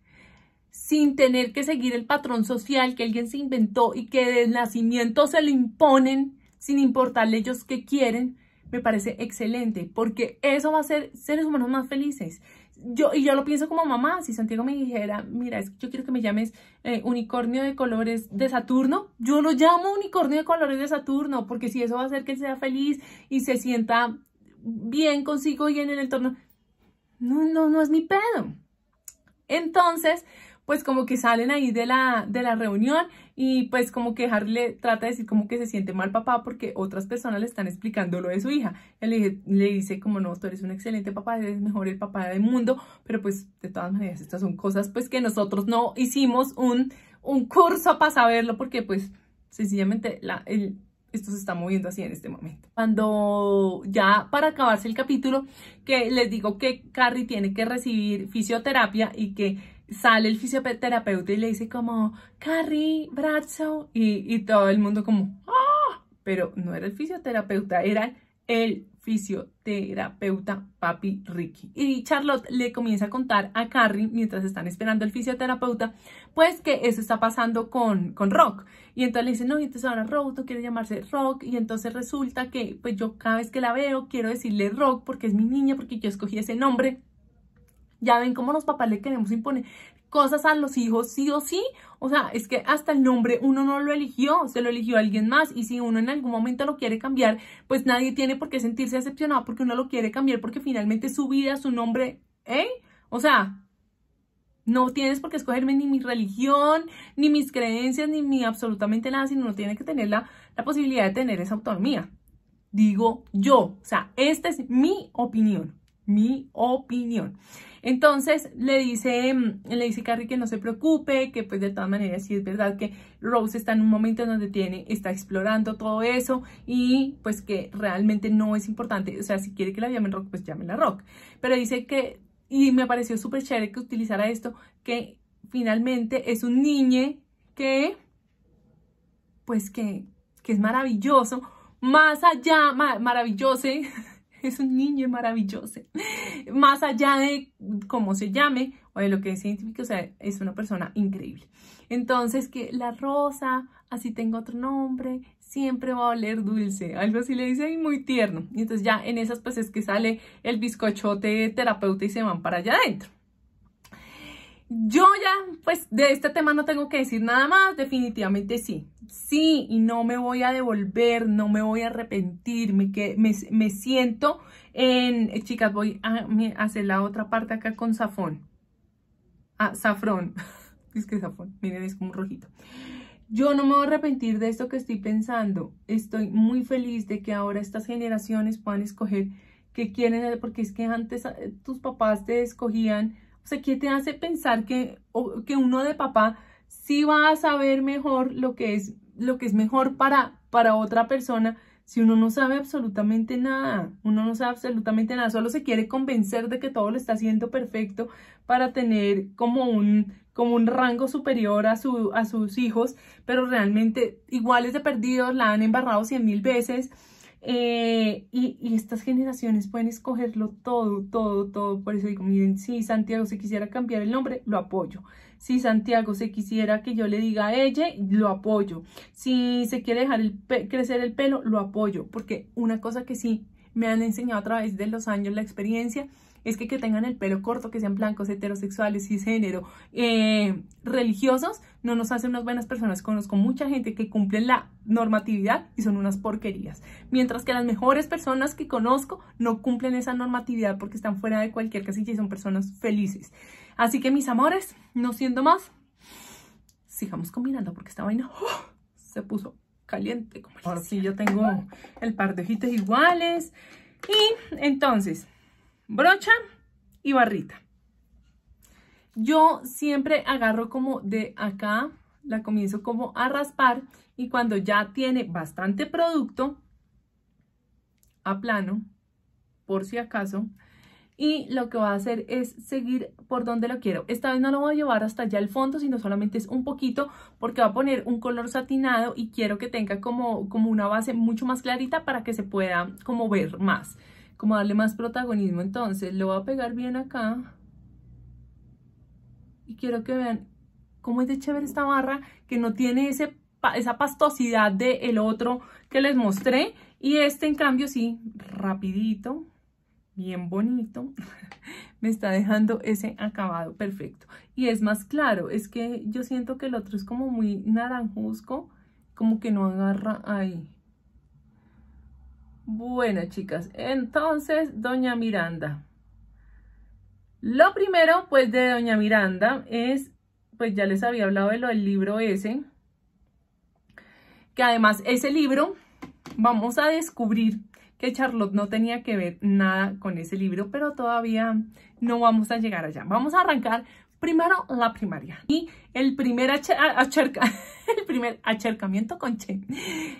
sin tener que seguir el patrón social que alguien se inventó y que de nacimiento se le imponen, sin importarle ellos qué quieren, me parece excelente, porque eso va a hacer seres humanos más felices. Y yo lo pienso como mamá, si Santiago me dijera, mira, es que yo quiero que me llames unicornio de colores de Saturno, yo lo llamo unicornio de colores de Saturno, porque si eso va a hacer que él sea feliz y se sienta bien consigo y en el entorno, no es mi pedo. Entonces, pues como que salen ahí de la reunión y pues como que Harry le trata de decir como que se siente mal papá porque otras personas le están explicando lo de su hija. Él le dice como no, tú eres un excelente papá, eres mejor el papá del mundo, pero pues de todas maneras estas son cosas pues que nosotros no hicimos un curso para saberlo porque pues sencillamente esto se está moviendo así en este momento. Cuando ya para acabarse el capítulo, que les digo que Carrie tiene que recibir fisioterapia y que sale el fisioterapeuta y le dice como Carrie Bradshaw y todo el mundo como ¡ah! Pero no era el fisioterapeuta, era el fisioterapeuta papi Ricky. Y Charlotte le comienza a contar a Carrie mientras están esperando el fisioterapeuta pues que eso está pasando con Rock. Y entonces le dice no, y entonces ahora Rock, tú quieres llamarse Rock, y entonces resulta que pues yo cada vez que la veo quiero decirle Rock porque es mi niña, porque yo escogí ese nombre. Ya ven cómo los papás le queremos imponer cosas a los hijos sí o sí. O sea, es que hasta el nombre uno no lo eligió, se lo eligió alguien más. Y si uno en algún momento lo quiere cambiar, pues nadie tiene por qué sentirse decepcionado porque uno lo quiere cambiar, porque finalmente su vida, su nombre, ¿eh? O sea, no tienes por qué escogerme ni mi religión, ni mis creencias, ni mi absolutamente nada, sino uno tiene que tener la posibilidad de tener esa autonomía. Digo yo, o sea, esta es mi opinión. Mi opinión. Entonces le dice Carrie que no se preocupe, que pues de todas maneras sí es verdad que Rose está en un momento en donde está explorando todo eso y pues que realmente no es importante, o sea, si quiere que la llamen Rock, pues llámenla Rock. Pero dice que, y me pareció súper chévere que utilizara esto, que finalmente es un niñe que pues que es maravilloso, más allá, maravilloso. Es un niño maravilloso, más allá de cómo se llame o de lo que se identifique, o sea, es una persona increíble. Entonces, que la rosa, así tengo otro nombre, siempre va a oler dulce, algo así le dice, y muy tierno. Y entonces ya en esas pues es que sale el bizcochote terapeuta y se van para allá adentro. Yo ya, pues, de este tema no tengo que decir nada más, definitivamente sí. Sí, y no me voy a devolver, no me voy a arrepentir, me siento en... Chicas, voy a hacer la otra parte acá con safón. Ah, safrón. Es que safón, miren, es como rojito. Yo no me voy a arrepentir de esto que estoy pensando. Estoy muy feliz de que ahora estas generaciones puedan escoger qué quieren, porque es que antes tus papás te escogían... O sea, ¿qué te hace pensar que uno de papá sí va a saber mejor lo que es mejor para otra persona si uno no sabe absolutamente nada? Uno no sabe absolutamente nada, solo se quiere convencer de que todo lo está haciendo perfecto para tener como un rango superior a sus hijos, pero realmente iguales de perdidos, la han embarrado 100.000 veces. Y estas generaciones pueden escogerlo todo. Por eso digo, miren, si Santiago se quisiera cambiar el nombre, lo apoyo. Si Santiago se quisiera que yo le diga a ella, lo apoyo. Si se quiere dejar crecer el pelo, lo apoyo. Porque una cosa que sí me han enseñado a través de los años, la experiencia, es que tengan el pelo corto, que sean blancos, heterosexuales, cisgénero, religiosos, no nos hacen unas buenas personas. Conozco mucha gente que cumple la normatividad y son unas porquerías. Mientras que las mejores personas que conozco no cumplen esa normatividad porque están fuera de cualquier casilla y son personas felices. Así que, mis amores, no siendo más, sigamos combinando porque esta vaina se puso caliente. Como ahora sí, yo tengo el par de hojitas iguales. Y entonces... brocha y barrita. Yo siempre agarro como de acá, la comienzo como a raspar y cuando ya tiene bastante producto, aplano, por si acaso, y lo que voy a hacer es seguir por donde lo quiero. Esta vez no lo voy a llevar hasta allá al fondo, sino solamente es un poquito porque va a poner un color satinado y quiero que tenga como una base mucho más clarita para que se pueda como ver más, como darle más protagonismo. Entonces lo voy a pegar bien acá y quiero que vean cómo es de chévere esta barra, que no tiene esa pastosidad del otro que les mostré, y este en cambio sí, rapidito, bien bonito, me está dejando ese acabado perfecto y es más claro. Es que yo siento que el otro es como muy naranjusco, como que no agarra ahí. Bueno, chicas, entonces, doña Miranda. Lo primero, pues, de doña Miranda es pues ya les había hablado de lo del libro ese, que además ese libro vamos a descubrir que Charlotte no tenía que ver nada con ese libro, pero todavía no vamos a llegar allá. Vamos a arrancar primero la primaria. Y el primer acercamiento con Che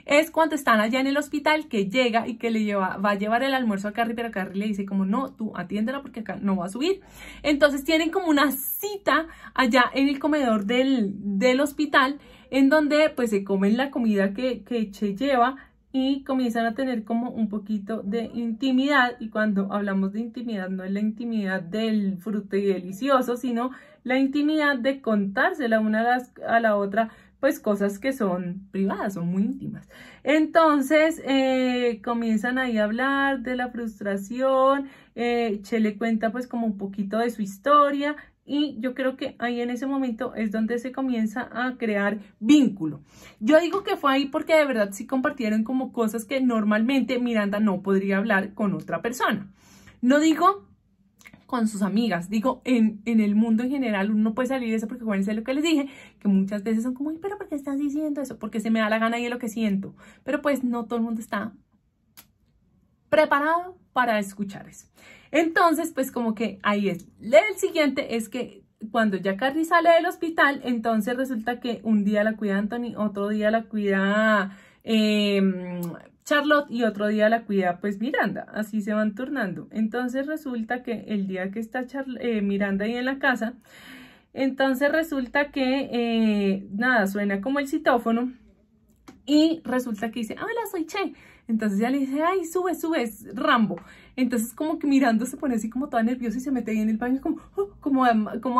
es cuando están allá en el hospital, que llega y que va a llevar el almuerzo a Carrie, pero Carrie le dice como no, tú atiéndela porque acá no va a subir. Entonces tienen como una cita allá en el comedor del hospital, en donde pues se comen la comida que Che lleva y comienzan a tener como un poquito de intimidad. Y cuando hablamos de intimidad, no es la intimidad del fruto y delicioso, sino la intimidad de contársela una a la otra, pues cosas que son privadas, son muy íntimas. Entonces comienzan ahí a hablar de la frustración, Che le cuenta pues como un poquito de su historia, y yo creo que ahí en ese momento es donde se comienza a crear vínculo. Yo digo que fue ahí porque de verdad sí compartieron como cosas que normalmente Miranda no podría hablar con otra persona. No digo con sus amigas, digo en el mundo en general uno puede salir de eso, porque acuérdense lo que les dije, que muchas veces son como, ay, pero ¿por qué estás diciendo eso? Porque se me da la gana y es lo que siento. Pero pues no todo el mundo está preparado para escuchar eso. Entonces, pues como que ahí es. El siguiente es que cuando ya Carrie sale del hospital, entonces resulta que un día la cuida Anthony, otro día la cuida Charlotte y otro día la cuida pues Miranda. Así se van turnando. Entonces resulta que el día que está Miranda ahí en la casa, entonces resulta que nada, suena como el citófono y resulta que dice, hola, soy Che. Entonces ya le dice, ay, sube, sube, es Rambo. Entonces como que Miranda se pone así como toda nerviosa y se mete ahí en el baño como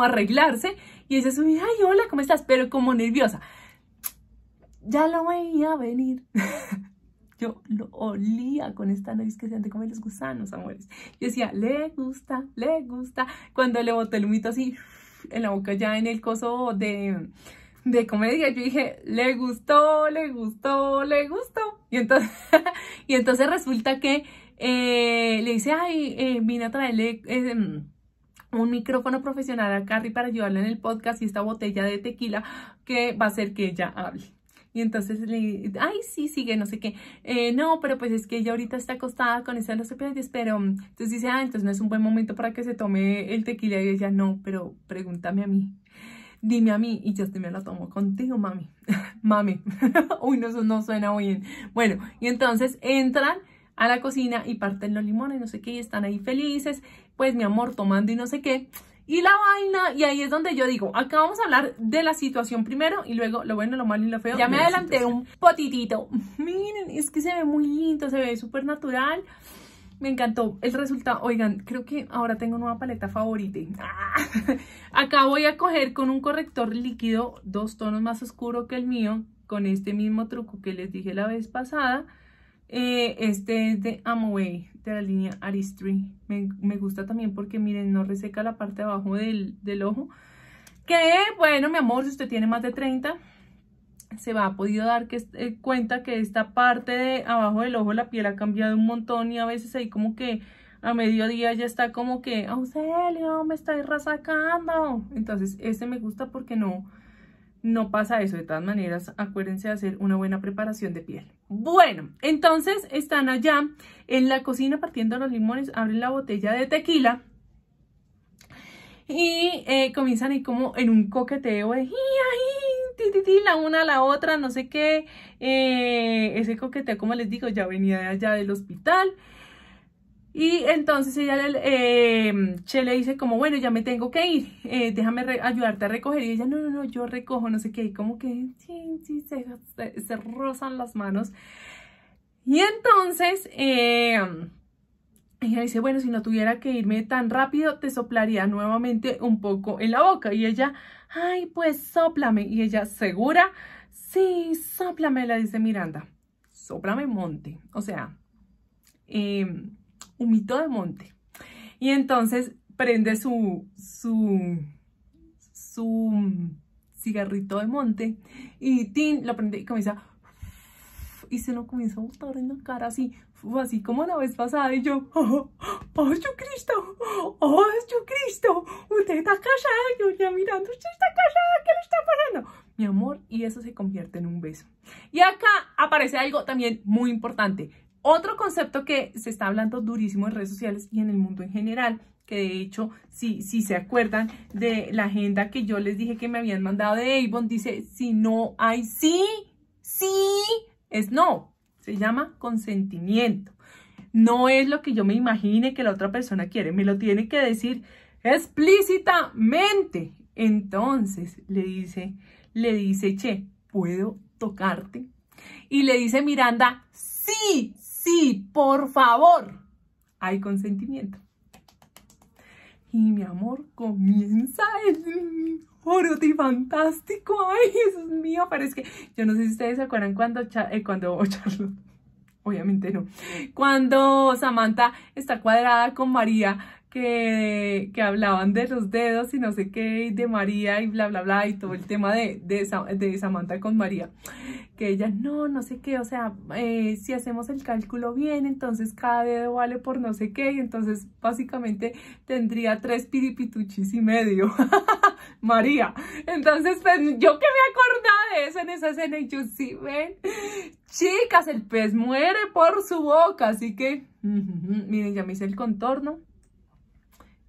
a arreglarse. Y ella sube, ay, hola, ¿cómo estás? Pero como nerviosa. Ya lo veía venir. Yo lo olía con esta nariz que se ante como los gusanos, amores. Yo decía, le gusta, le gusta. Cuando le boté el humito así en la boca ya en el coso de comedia, yo dije, le gustó, le gustó, le gustó. Y entonces resulta que le dice, ay, vine a traerle un micrófono profesional a Carrie para ayudarle en el podcast y esta botella de tequila que va a hacer que ella hable. Y entonces le dice, ay, sí, sigue, no sé qué. No, pero pues es que ella ahorita está acostada con esa osteoporosis, pero entonces dice, ah, entonces no es un buen momento para que se tome el tequila. Y ella, no, pero pregúntame a mí. Dime a mí, y yo te me la tomo contigo, mami. Mami. Uy, no, eso no suena muy bien. Bueno, y entonces entran a la cocina y parten los limones, no sé qué, y están ahí felices, pues mi amor, tomando y no sé qué. Y la vaina, y ahí es donde yo digo, acá vamos a hablar de la situación primero, y luego lo bueno, lo malo y lo feo. Ya me adelanté un potitito. Miren, es que se ve muy lindo, se ve súper natural. Me encantó el resultado. Oigan, creo que ahora tengo nueva paleta favorita. ¡Ah! Acá voy a coger con un corrector líquido 2 tonos más oscuro que el mío, con este mismo truco que les dije la vez pasada. Este es de Amway, de la línea Aristry. Me gusta también porque, miren, no reseca la parte de abajo del ojo. Que, bueno, mi amor, si usted tiene más de 30... se va a podido dar cuenta que esta parte de abajo del ojo, la piel ha cambiado un montón, y a veces ahí como que a mediodía ya está como que, auxilio, me estáis resacando. Entonces este me gusta porque no pasa eso. De todas maneras, acuérdense de hacer una buena preparación de piel. Bueno, entonces están allá en la cocina partiendo los limones, abren la botella de tequila y comienzan ahí como en un coqueteo de la una a la otra, no sé qué. Ese coqueteo, como les digo, ya venía de allá del hospital. Y entonces ella Che le dice como, bueno, ya me tengo que ir, déjame ayudarte a recoger. Y ella, no, no, no, yo recojo, no sé qué. Y como que sí, se rozan las manos. Y entonces ella dice, bueno, si no tuviera que irme tan rápido, te soplaría nuevamente un poco en la boca. Y ella, ay, pues sóplame. Y ella, ¿segura? Sí, sóplame, le dice Miranda. Sóplame monte, o sea, humito de monte. Y entonces prende su cigarrito de monte y tin, lo prende y comienza, y se lo comienza a botar en la cara así, así como la vez pasada. Y yo, ¡oh, Jesucristo! ¡Oh, Jesucristo! Usted está callada. Yo ya mirando, usted está callada, ¿qué le y eso se convierte en un beso. Y acá aparece algo también muy importante. Otro concepto que se está hablando durísimo en redes sociales y en el mundo en general, que de hecho, si se acuerdan de la agenda que yo les dije que me habían mandado de Avon, dice, si no hay sí, es no. Se llama consentimiento. No es lo que yo me imagine que la otra persona quiere, me lo tiene que decir explícitamente. Entonces le dice Che, ¿puedo tocarte? Y le dice Miranda, sí, por favor. Hay consentimiento. Y mi amor, comienza el y fantástico. Ay, Jesús mío, parece que... Yo no sé si ustedes se acuerdan cuando Charlotte... Obviamente no. Cuando Samantha está cuadrada con María, que hablaban de los dedos y no sé qué, y de María y bla, bla, bla, y todo el tema de Samantha con María. Que ella, no sé qué, o sea, si hacemos el cálculo bien, entonces cada dedo vale por no sé qué, y entonces básicamente tendría 3 piripituchis y medio. María. Entonces, pues, yo que me acordaba de eso en esa escena, y yo, sí, ven, chicas, el pez muere por su boca, así que, miren, ya me hice el contorno,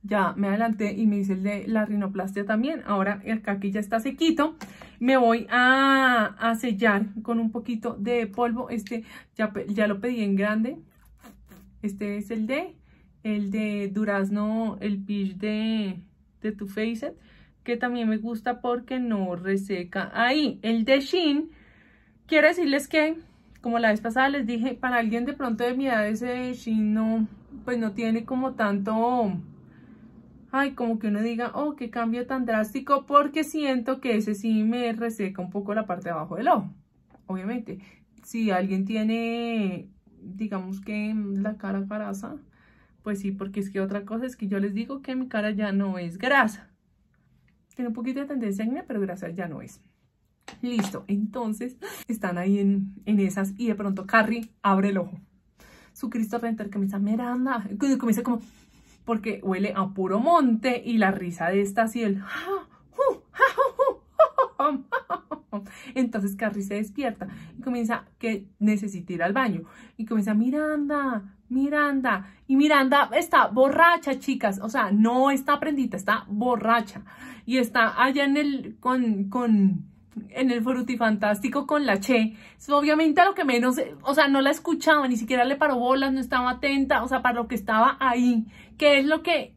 ya me adelanté y me hice el de la rinoplastia también. Ahora acá aquí ya está sequito, me voy a sellar con un poquito de polvo. Este ya lo pedí en grande. Este es el de durazno, el peach de Too Faced, que también me gusta porque no reseca. Ahí, el de Shein, quiero decirles que, como la vez pasada les dije, para alguien de pronto de mi edad, ese de Shein no, pues no tiene como tanto, ay, como que uno diga, oh, qué cambio tan drástico, porque siento que ese sí me reseca un poco la parte de abajo del ojo, obviamente. Si alguien tiene, digamos que la cara grasa, pues sí, porque es que otra cosa es que yo les digo que mi cara ya no es grasa. Tiene un poquito de tendencia a acné, pero gracias, ya no es. Listo, entonces están ahí en esas y de pronto Carrie abre el ojo. Su Cristo Renter comienza, Miranda, comienza como, porque huele a puro monte y la risa de esta así el... Entonces Carrie se despierta y comienza que necesita ir al baño. Y comienza, Miranda. Y Miranda está borracha, chicas. O sea, no está prendita, está borracha. Y está allá en el en el frutifantástico con la Che. Obviamente a lo que menos, o sea, no la escuchaba, ni siquiera le paró bolas, no estaba atenta, o sea, para lo que estaba ahí. ¿Qué es lo que...?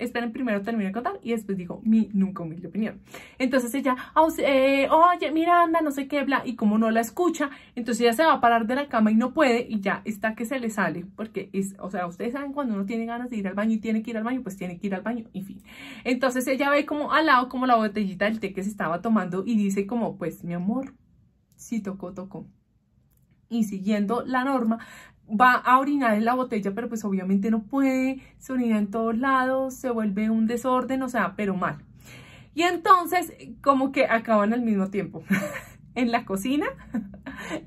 Esperen, primero termino de contar y después digo mi nunca humilde opinión. Entonces ella, oye, Miranda, no sé qué, bla, y como no la escucha, entonces ella se va a parar de la cama y no puede, y ya está que se le sale, porque es, o sea, ustedes saben cuando uno tiene ganas de ir al baño y tiene que ir al baño, pues tiene que ir al baño, en fin. Entonces ella ve como al lado, como la botellita del té que se estaba tomando y dice como, pues, mi amor, sí tocó. Y siguiendo la norma, va a orinar en la botella, pero pues obviamente no puede, se orina en todos lados, se vuelve un desorden, o sea, pero mal. Y entonces, como que acaban al mismo tiempo, en la cocina,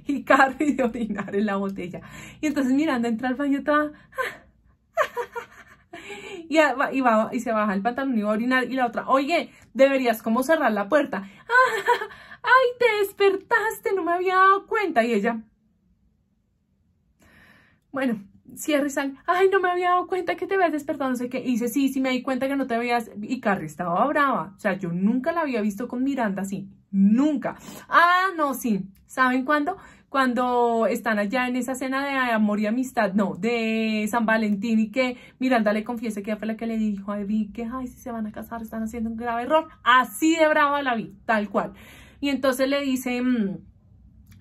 y Carrie de orinar en la botella. Y entonces Miranda entra al baño toda, y se baja el pantalón y va a orinar, y la otra, oye, deberías como cerrar la puerta. Ay, te despertaste, no me había dado cuenta, y ella... Bueno, cierre y sal. Ay, no me había dado cuenta que te habías despertado, no sé qué. Y dice, sí, me di cuenta que no te habías. Y Carrie estaba brava. O sea, yo nunca la había visto con Miranda así. Nunca. Ah, no, sí. ¿Saben cuándo? Cuando están allá en esa cena de amor y amistad, no, de San Valentín, y que Miranda le confiesa que ella fue la que le dijo a Vic que, ay, si se van a casar, están haciendo un grave error. Así de brava la vi, tal cual. Y entonces le dice...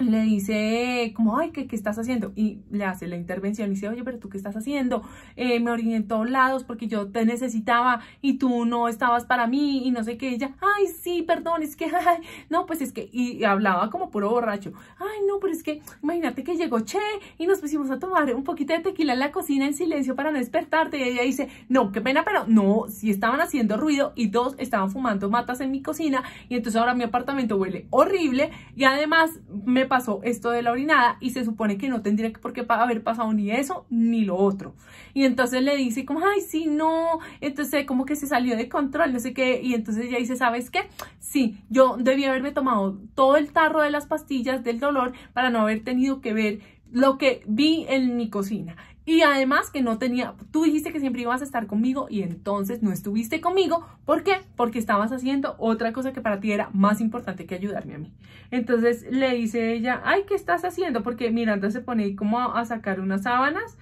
le dice como, ay, ¿qué estás haciendo? Y le hace la intervención y dice, oye, pero ¿tú qué estás haciendo? Me oriné en todos lados porque yo te necesitaba y tú no estabas para mí y no sé qué. Ella, ay, sí, perdón, es que, ay, no, pues es que, y hablaba como puro borracho. Ay, no, pero es que, imagínate que llegó Che y nos pusimos a tomar un poquito de tequila en la cocina en silencio para no despertarte. Y ella dice, no, qué pena, pero no, sí estaban haciendo ruido y 2 estaban fumando matas en mi cocina y entonces ahora mi apartamento huele horrible y además me pasó esto de la orinada y se supone que no tendría por qué haber pasado ni eso ni lo otro. Y entonces le dice como, ay, sí, no, entonces como que se salió de control, no sé qué. Y entonces ella dice, ¿sabes qué? Sí, yo debí haberme tomado todo el tarro de las pastillas del dolor para no haber tenido que ver lo que vi en mi cocina. Y además que no tenía, tú dijiste que siempre ibas a estar conmigo y entonces no estuviste conmigo. ¿Por qué? Porque estabas haciendo otra cosa que para ti era más importante que ayudarme a mí. Entonces le dice ella, ay, ¿qué estás haciendo? Porque Miranda se pone como a sacar unas sábanas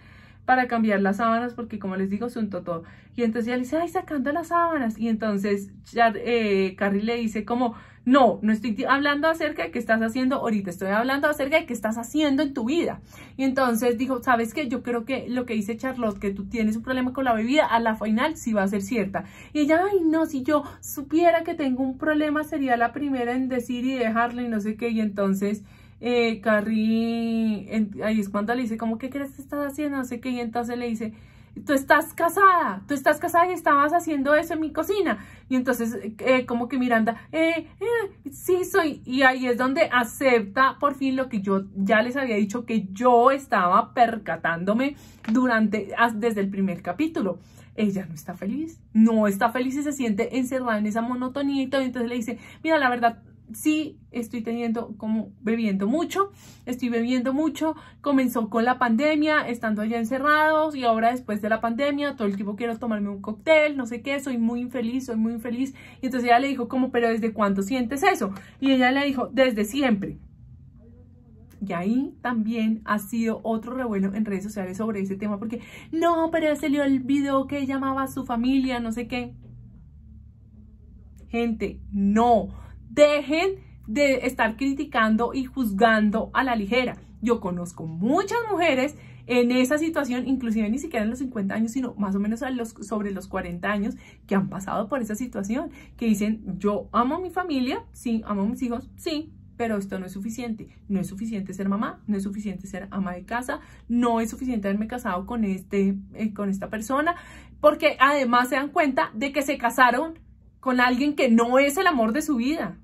para cambiar las sábanas porque, como les digo, es un totó. Y entonces ella le dice, ay, sacando las sábanas. Y entonces Carrie le dice como, no, no estoy hablando acerca de qué estás haciendo ahorita, estoy hablando acerca de qué estás haciendo en tu vida. Y entonces dijo, ¿sabes qué? Yo creo que lo que dice Charlotte, que tú tienes un problema con la bebida, a la final sí va a ser cierta. Y ella, ay, no, si yo supiera que tengo un problema, sería la primera en decir y dejarlo y no sé qué. Y entonces Carrie, ahí es cuando le dice, ¿cómo qué crees que estás haciendo? No sé qué. Y entonces le dice, tú estás casada y estabas haciendo eso en mi cocina. Y entonces como que Miranda, sí soy. Y ahí es donde acepta por fin lo que yo ya les había dicho que yo estaba percatándome desde el primer capítulo. Ella no está feliz, y se siente encerrada en esa monotonía y todo. Y entonces le dice, mira, la verdad, sí, estoy teniendo como bebiendo mucho, comenzó con la pandemia, estando allá encerrados y ahora después de la pandemia, todo el tiempo quiero tomarme un cóctel, no sé qué, soy muy infeliz. Y entonces ella le dijo como, pero ¿desde cuándo sientes eso? Y ella le dijo, desde siempre. Y ahí también ha sido otro revuelo en redes sociales sobre ese tema porque, no, pero se le olvidó que ella amaba a su familia, no sé qué. Gente, no. Dejen de estar criticando y juzgando a la ligera. Yo conozco muchas mujeres en esa situación, inclusive ni siquiera en los 50 años, sino más o menos sobre los 40 años, que han pasado por esa situación, que dicen, yo amo a mi familia, sí, amo a mis hijos, sí, pero esto no es suficiente. No es suficiente ser mamá, no es suficiente ser ama de casa, no es suficiente haberme casado con, con esta persona, porque además se dan cuenta de que se casaron con alguien que no es el amor de su vida.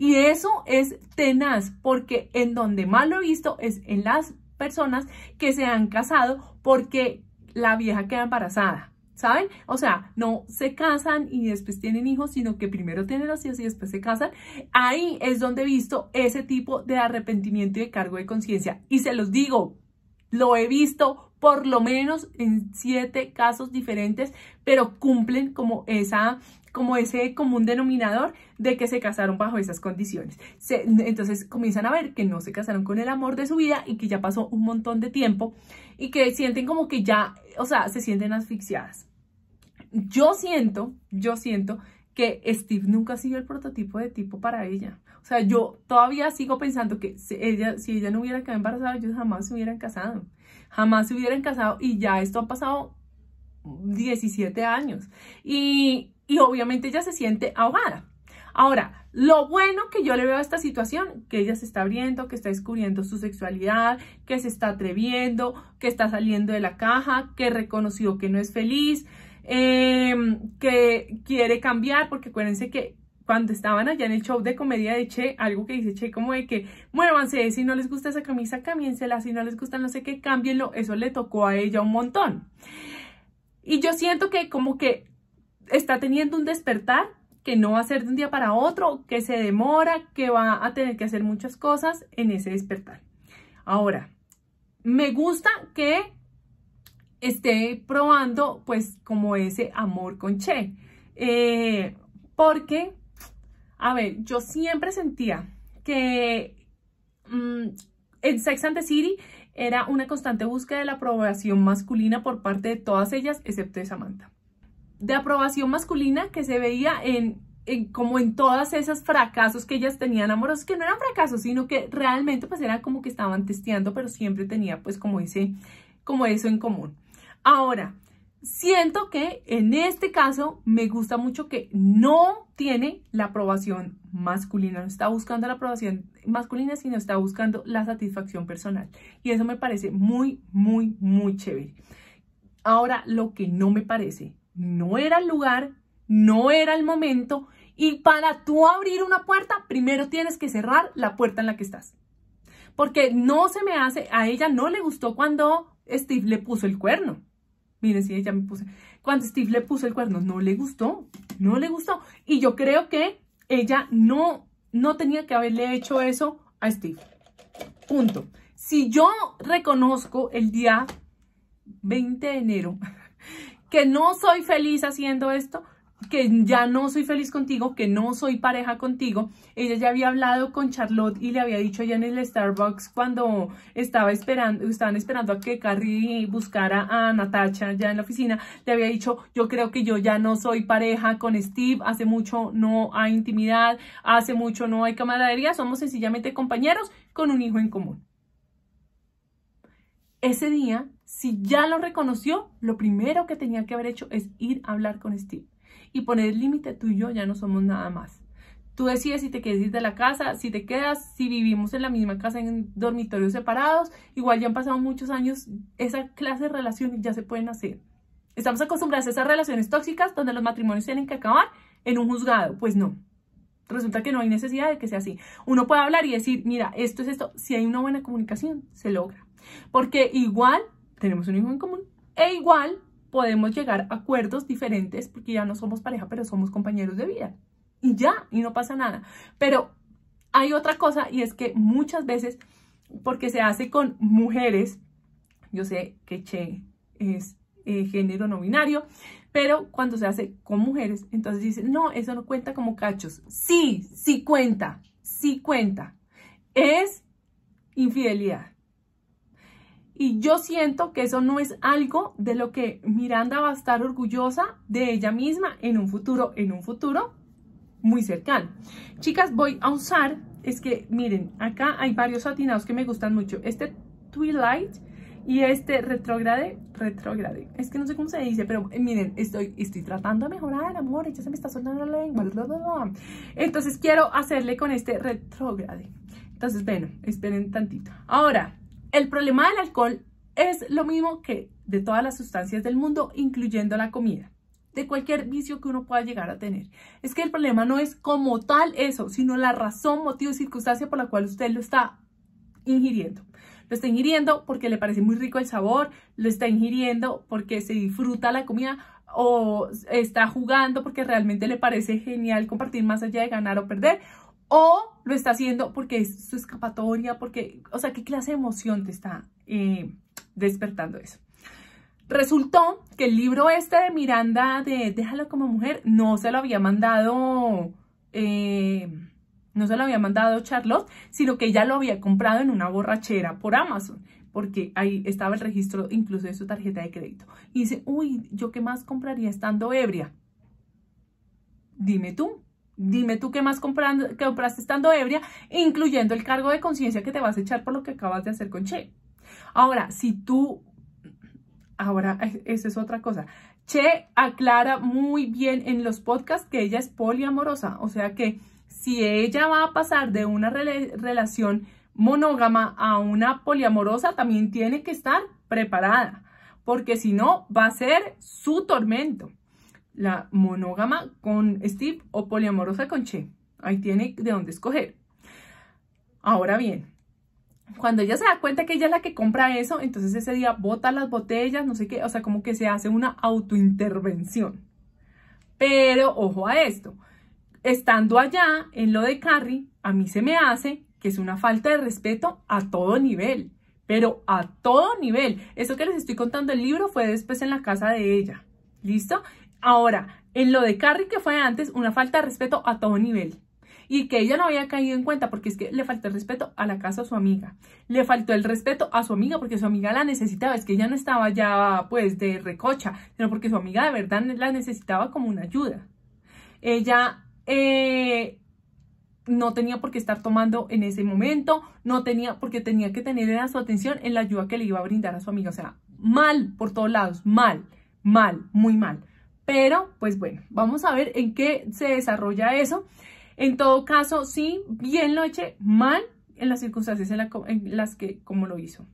Y eso es tenaz, porque en donde más lo he visto es en las personas que se han casado porque la vieja queda embarazada, ¿saben? O sea, no se casan y después tienen hijos, sino que primero tienen los hijos y después se casan. Ahí es donde he visto ese tipo de arrepentimiento y de cargo de conciencia. Y se los digo, lo he visto por lo menos en 7 casos diferentes, pero cumplen como ese común denominador de que se casaron bajo esas condiciones. Entonces comienzan a ver que no se casaron con el amor de su vida y que ya pasó un montón de tiempo y que sienten como que ya, o sea, se sienten asfixiadas. Yo siento que Steve nunca ha sido el prototipo de tipo para ella. O sea, yo todavía sigo pensando que si ella no hubiera quedado embarazada, ellos jamás se hubieran casado. Jamás se hubieran casado y ya esto ha pasado 17 años. Y obviamente ella se siente ahogada. Ahora, lo bueno que yo le veo a esta situación, que ella se está abriendo, que está descubriendo su sexualidad, que se está atreviendo, que está saliendo de la caja, que reconoció que no es feliz, que quiere cambiar, porque acuérdense que cuando estaban allá en el show de comedia de Che, algo que dice Che como de que muévanse, si no les gusta esa camisa, cámbiensela, si no les gusta no sé qué, cámbienlo, eso le tocó a ella un montón. Y yo siento que como que está teniendo un despertar que no va a ser de un día para otro, que se demora, que va a tener que hacer muchas cosas en ese despertar. Ahora, me gusta que esté probando pues como ese amor con Che, porque, a ver, yo siempre sentía que en Sex and the City era una constante búsqueda de la aprobación masculina por parte de todas ellas, excepto de Samantha, de aprobación masculina que se veía como en todas esas fracasos que ellas tenían amorosos, que no eran fracasos, sino que realmente pues era como que estaban testeando, pero siempre tenía pues como ese, como eso en común. Ahora, siento que en este caso me gusta mucho que no tiene la aprobación masculina, no está buscando la aprobación masculina, sino está buscando la satisfacción personal. Y eso me parece muy, muy, muy chévere. Ahora, lo que no me parece, no era el lugar, no era el momento, y para tú abrir una puerta, primero tienes que cerrar la puerta en la que estás. Porque no se me hace, a ella no le gustó cuando Steve le puso el cuerno. Miren, si ella me puso, cuando Steve le puso el cuerno, no le gustó, no le gustó. Y yo creo que ella no tenía que haberle hecho eso a Steve. Punto. Si yo reconozco el día 20 de enero que no soy feliz haciendo esto, que ya no soy feliz contigo, que no soy pareja contigo. Ella ya había hablado con Charlotte y le había dicho ya en el Starbucks cuando estaban esperando a que Carrie buscara a Natasha ya en la oficina. Le había dicho, yo creo que yo ya no soy pareja con Steve. Hace mucho no hay intimidad, hace mucho no hay camaradería. Somos sencillamente compañeros con un hijo en común. Ese día, si ya lo reconoció, lo primero que tenía que haber hecho es ir a hablar con Steve. Y poner el límite, tú y yo ya no somos nada más. Tú decides si te quieres ir de la casa, si te quedas, si vivimos en la misma casa en dormitorios separados. Igual ya han pasado muchos años, esa clase de relaciones ya se pueden hacer. Estamos acostumbrados a esas relaciones tóxicas donde los matrimonios tienen que acabar en un juzgado. Pues no, resulta que no hay necesidad de que sea así. Uno puede hablar y decir, mira, esto es esto. Si hay una buena comunicación, se logra. Porque igual tenemos un hijo en común e igual podemos llegar a acuerdos diferentes porque ya no somos pareja, pero somos compañeros de vida. Y ya, y no pasa nada. Pero hay otra cosa y es que muchas veces, porque se hace con mujeres, yo sé que Che es género no binario, pero cuando se hace con mujeres, entonces dicen, no, eso no cuenta como cachos. Sí, sí cuenta, sí cuenta. Es infidelidad. Y yo siento que eso no es algo de lo que Miranda va a estar orgullosa de ella misma en un futuro muy cercano. Chicas, voy a usar, es que miren, acá hay varios satinados que me gustan mucho. Este Twilight y este Retrograde. Es que no sé cómo se dice, pero miren, estoy tratando de mejorar, amor, ya se me está soltando la lengua. Bla, bla, bla. Entonces quiero hacerle con este Retrograde. Entonces, bueno, esperen tantito. Ahora, el problema del alcohol es lo mismo que de todas las sustancias del mundo, incluyendo la comida, de cualquier vicio que uno pueda llegar a tener. Es que el problema no es como tal eso, sino la razón, motivo y circunstancia por la cual usted lo está ingiriendo. Lo está ingiriendo porque le parece muy rico el sabor, lo está ingiriendo porque se disfruta la comida o está jugando porque realmente le parece genial compartir más allá de ganar o perder. O lo está haciendo porque es su escapatoria, porque, o sea, ¿qué clase de emoción te está despertando eso? Resultó que el libro este de Miranda de Déjalo como mujer no se lo había mandado, Charlotte, sino que ella lo había comprado en una borrachera por Amazon, porque ahí estaba el registro incluso de su tarjeta de crédito. Y dice, uy, ¿yo qué más compraría estando ebria? Dime tú. Dime tú qué más compraste estando ebria, incluyendo el cargo de conciencia que te vas a echar por lo que acabas de hacer con Che. Ahora, si tú... Ahora, eso es otra cosa. Che aclara muy bien en los podcasts que ella es poliamorosa. O sea que si ella va a pasar de una relación monógama a una poliamorosa, también tiene que estar preparada. Porque si no, va a ser su tormento. La monógama con Steve o poliamorosa con Che. Ahí tiene de dónde escoger. Ahora bien, cuando ella se da cuenta que ella es la que compra eso, entonces ese día bota las botellas, no sé qué, o sea, como que se hace una autointervención. Pero, ojo a esto, estando allá en lo de Carrie, a mí se me hace que es una falta de respeto a todo nivel, pero a todo nivel. Eso que les estoy contando el libro fue después en la casa de ella, ¿listo? Ahora, en lo de Carrie que fue antes, una falta de respeto a todo nivel. Y que ella no había caído en cuenta porque es que le faltó el respeto a la casa a su amiga. Le faltó el respeto a su amiga porque su amiga la necesitaba. Es que ella no estaba ya pues de recocha, sino porque su amiga de verdad la necesitaba como una ayuda. Ella no tenía por qué estar tomando en ese momento. No tenía porque tenía que tener su atención en la ayuda que le iba a brindar a su amiga. O sea, mal por todos lados. Mal, mal, muy mal. Pero, pues bueno, vamos a ver en qué se desarrolla eso. En todo caso, sí, bien lo eché, mal en las circunstancias en las que, como lo hizo.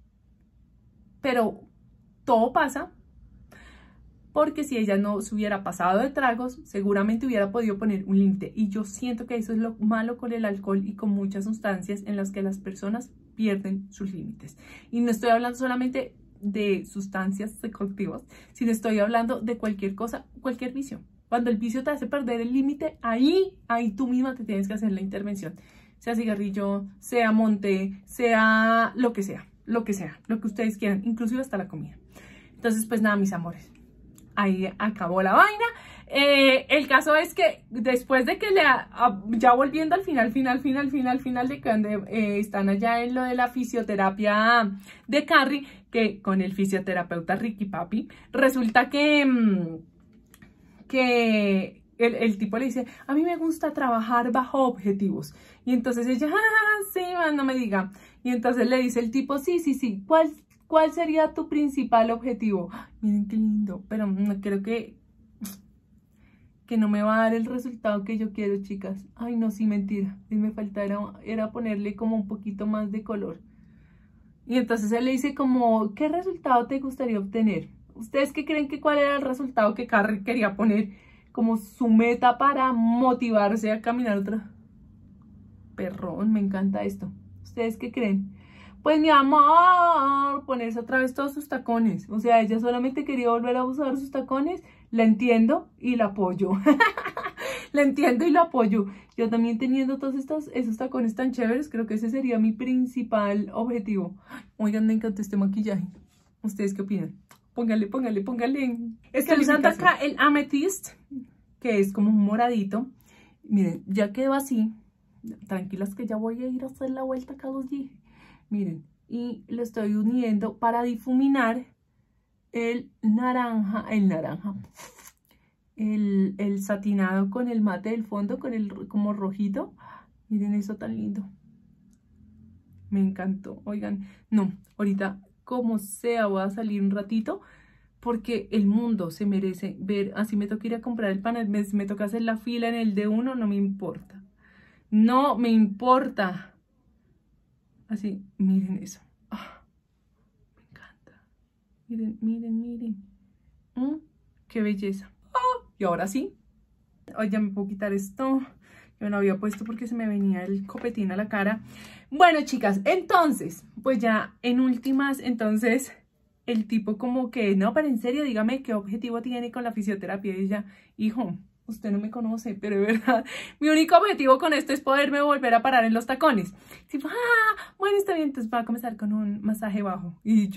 Pero todo pasa, porque si ella no se hubiera pasado de tragos, seguramente hubiera podido poner un límite. Y yo siento que eso es lo malo con el alcohol y con muchas sustancias en las que las personas pierden sus límites. Y no estoy hablando solamente de sustancias psicoactivas, sino estoy hablando de cualquier cosa, cualquier vicio. Cuando el vicio te hace perder el límite, ahí tú misma te tienes que hacer la intervención. Sea cigarrillo, sea monte, sea lo que sea, lo que sea, lo que ustedes quieran, inclusive hasta la comida. Entonces, pues nada, mis amores, ahí acabó la vaina. El caso es que después de que ya volviendo al final de cuando están allá en lo de la fisioterapia de Carrie, que con el fisioterapeuta Ricky, papi, resulta que el tipo le dice, a mí me gusta trabajar bajo objetivos. Y entonces ella, ah, sí, man, no me diga. Y entonces le dice el tipo, sí, ¿cuál sería tu principal objetivo? Miren qué lindo, pero creo que no me va a dar el resultado que yo quiero, chicas. Ay, no, sí, mentira. Me faltaba era ponerle como un poquito más de color. Y entonces él le dice como, ¿qué resultado te gustaría obtener? ¿Ustedes qué creen que cuál era el resultado que Carrie quería poner como su meta para motivarse a caminar otra? Perrón, me encanta esto. ¿Ustedes qué creen? Pues mi amor, ponerse otra vez todos sus tacones. O sea, ella solamente quería volver a usar sus tacones. La entiendo y la apoyo. La entiendo y la apoyo. Yo también teniendo todos esos tacones tan chéveres, creo que ese sería mi principal objetivo. Oigan, me encantó este maquillaje. ¿Ustedes qué opinan? Póngale. Estoy usando acá el amethyst, que es como un moradito. Miren, ya quedó así. Tranquilas que ya voy a ir a hacer la vuelta acá los días. Miren, y lo estoy uniendo para difuminar el satinado con el mate del fondo, con el como rojito. Miren eso tan lindo. Me encantó. Oigan, no, ahorita como sea voy a salir un ratito porque el mundo se merece ver. Así me toca ir a comprar el pan, me toca hacer la fila en el D1, no me importa. No me importa. Así, miren eso. Oh, me encanta. Miren. Qué belleza. Oh, y ahora sí. Oye, ya me puedo quitar esto. Yo no había puesto porque se me venía el copetín a la cara. Bueno, chicas, entonces, pues ya en últimas, entonces, el tipo como que, no, pero en serio, dígame qué objetivo tiene con la fisioterapia. Y ella, hijo, usted no me conoce, pero de verdad, mi único objetivo con esto es poderme volver a parar en los tacones. Tipo, ah, bueno, está bien, entonces va a comenzar con un masaje bajo. Y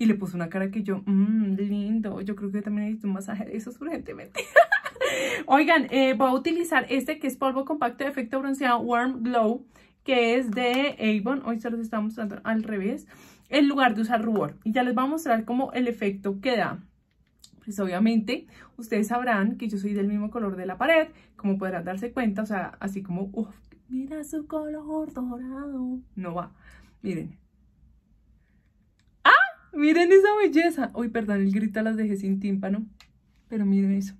le puse una cara que yo, lindo, yo creo que también necesito un masaje de esos urgentemente. Oigan, voy a utilizar este que es polvo compacto de efecto bronceado Warm Glow, que es de Avon. Hoy se los estaba mostrando al revés, en lugar de usar rubor. Y ya les voy a mostrar como el efecto que da. Pues obviamente ustedes sabrán que yo soy del mismo color de la pared, como podrán darse cuenta, o sea, así como, uff, mira su color dorado, no va, miren. ¡Ah! Miren esa belleza. Uy, perdón, el grito las dejé sin tímpano, pero miren eso.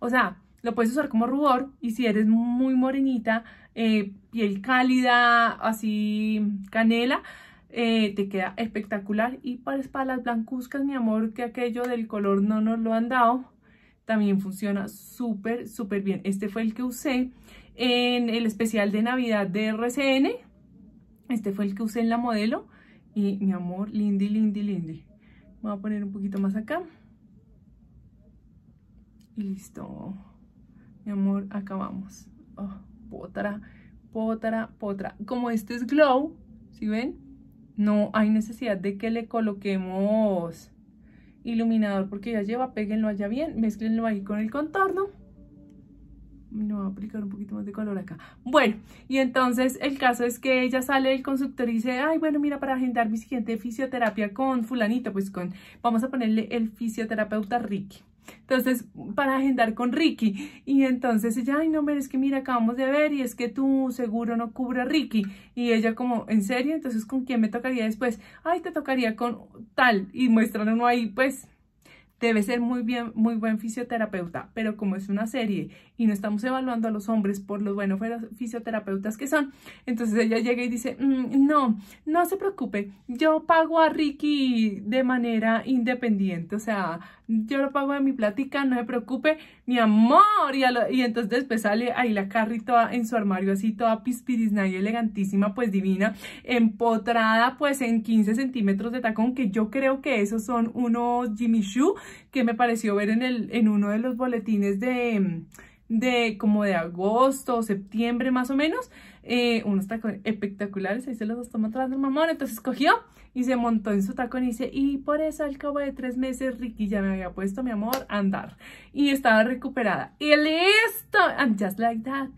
O sea, lo puedes usar como rubor y si eres muy morenita, piel cálida, así canela, te queda espectacular. Y para las blancuzcas, mi amor, que aquello del color no nos lo han dado, también funciona súper, súper bien. Este fue el que usé en el especial de Navidad de RCN. Este fue el que usé en la modelo. Y mi amor, lindy. Voy a poner un poquito más acá. Y listo. Mi amor, acá vamos. Oh, potra. Como este es glow, ¿sí ven? No hay necesidad de que le coloquemos iluminador porque ya lleva, péguenlo allá bien, mézclenlo ahí con el contorno. Le voy a aplicar un poquito más de color acá. Bueno, y entonces el caso es que ella sale del consultorio y dice, ay, bueno, mira, para agendar mi siguiente fisioterapia con fulanito, pues vamos a ponerle el fisioterapeuta Ricky. Entonces, para agendar con Ricky. Y entonces ella, ay, no, pero es que mira, acabamos de ver y es que tu seguro no cubre a Ricky. Y ella como, ¿en serio? Entonces, ¿con quién me tocaría después? Ay, te tocaría con tal. Y muéstraron ahí, pues, debe ser muy bien, muy buen fisioterapeuta. Pero como es una serie y no estamos evaluando a los hombres por los buenos fisioterapeutas que son, entonces ella llega y dice, no se preocupe, yo pago a Ricky de manera independiente. O sea, yo lo pago de mi platica, no se preocupe, mi amor. Y entonces después sale ahí la Carrie toda en su armario así, toda pispirizna y elegantísima, pues divina, empotrada pues en 15 centímetros de tacón, que yo creo que esos son unos Jimmy Choo, que me pareció ver en uno de los boletines de como de agosto o septiembre más o menos, unos tacones espectaculares, ahí se los toma atrás del mamón. Entonces cogió y se montó en su tacón y dice, y por eso al cabo de 3 meses Ricky ya me había puesto, mi amor, a andar y estaba recuperada y listo, and just like that,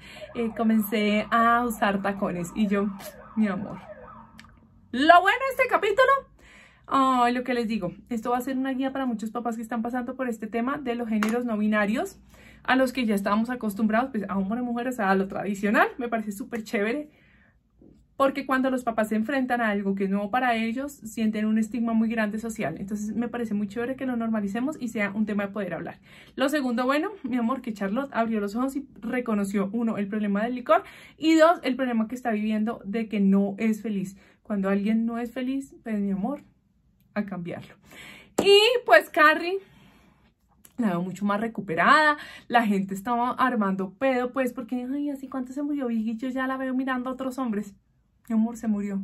comencé a usar tacones. Y yo, mi amor, lo bueno de este capítulo, ay, lo que les digo, esto va a ser una guía para muchos papás que están pasando por este tema de los géneros no binarios, a los que ya estábamos acostumbrados, pues a hombres y mujeres, a lo tradicional. Me parece súper chévere, porque cuando los papás se enfrentan a algo que es nuevo para ellos, sienten un estigma muy grande social. Entonces me parece muy chévere que lo normalicemos y sea un tema de poder hablar. Lo segundo, bueno, mi amor, que Charlotte abrió los ojos y reconoció, uno, el problema del licor, y dos, el problema que está viviendo de que no es feliz. Cuando alguien no es feliz, pues mi amor, a cambiarlo. Y pues Carrie la veo mucho más recuperada, la gente estaba armando pedo pues porque, ay, así cuánto se murió Big, y yo ya la veo mirando a otros hombres. Mi amor, se murió,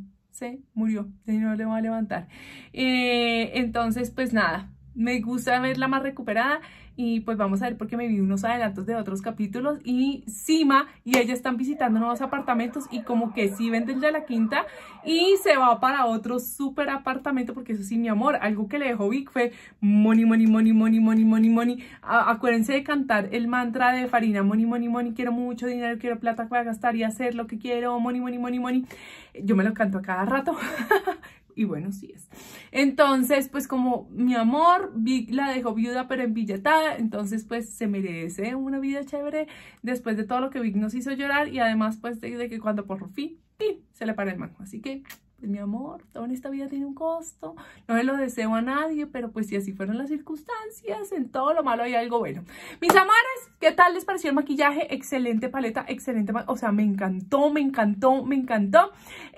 y no le va a levantar. Entonces pues nada, me gusta verla más recuperada. Y pues vamos a ver, porque me vi unos adelantos de otros capítulos y Seema y ella están visitando nuevos apartamentos y como que sí venden de la quinta y se va para otro súper apartamento, porque eso sí, mi amor, algo que le dejó Vic fue money, money, money, money, money, money, money. Acuérdense de cantar el mantra de Farina, money, money, money, quiero mucho dinero, quiero plata para gastar y hacer lo que quiero, money, money, money, money. Yo me lo canto a cada rato. Y bueno, sí es. Entonces, pues como mi amor, Vic la dejó viuda pero embilletada, entonces pues se merece una vida chévere después de todo lo que Vic nos hizo llorar. Y además pues de que cuando por fin se le para el mango. Así que, pues, mi amor, todo en esta vida tiene un costo. No se lo deseo a nadie, pero pues si así fueron las circunstancias, en todo lo malo hay algo bueno. Mis amores, ¿qué tal les pareció el maquillaje? Excelente paleta, excelente, o sea, me encantó, me encantó, me encantó.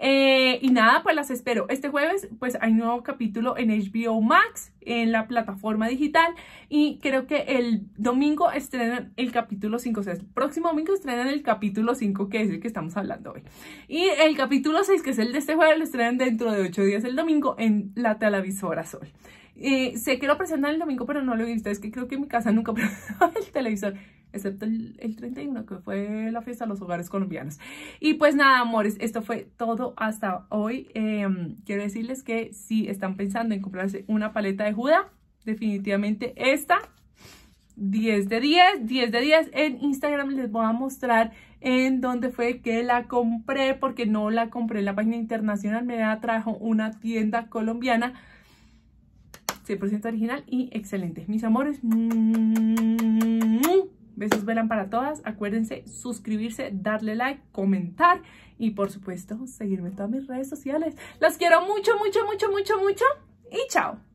Y nada, pues las espero. Este jueves pues hay nuevo capítulo en HBO Max, en la plataforma digital. Y creo que el domingo estrenan el capítulo 5. O sea, el próximo domingo estrenan el capítulo 5, que es el que estamos hablando hoy. Y el capítulo 6, que es el de este jueves, lo estrenan dentro de 8 días el domingo en la televisora Sol. Sé que lo presentan el domingo, pero no lo he visto. Es que creo que en mi casa nunca presentaba el televisor, excepto el 31, que fue la fiesta de los hogares colombianos. Y pues nada, amores, esto fue todo hasta hoy. Quiero decirles que si están pensando en comprarse una paleta de Huda, definitivamente esta, 10 de 10, 10 de 10. En Instagram les voy a mostrar en dónde fue que la compré, porque no la compré en la página internacional, me la trajo una tienda colombiana, 100% original y excelente. Mis amores, besos velan para todas. Acuérdense suscribirse, darle like, comentar y por supuesto seguirme en todas mis redes sociales. Las quiero mucho, mucho, mucho, mucho, mucho y chao.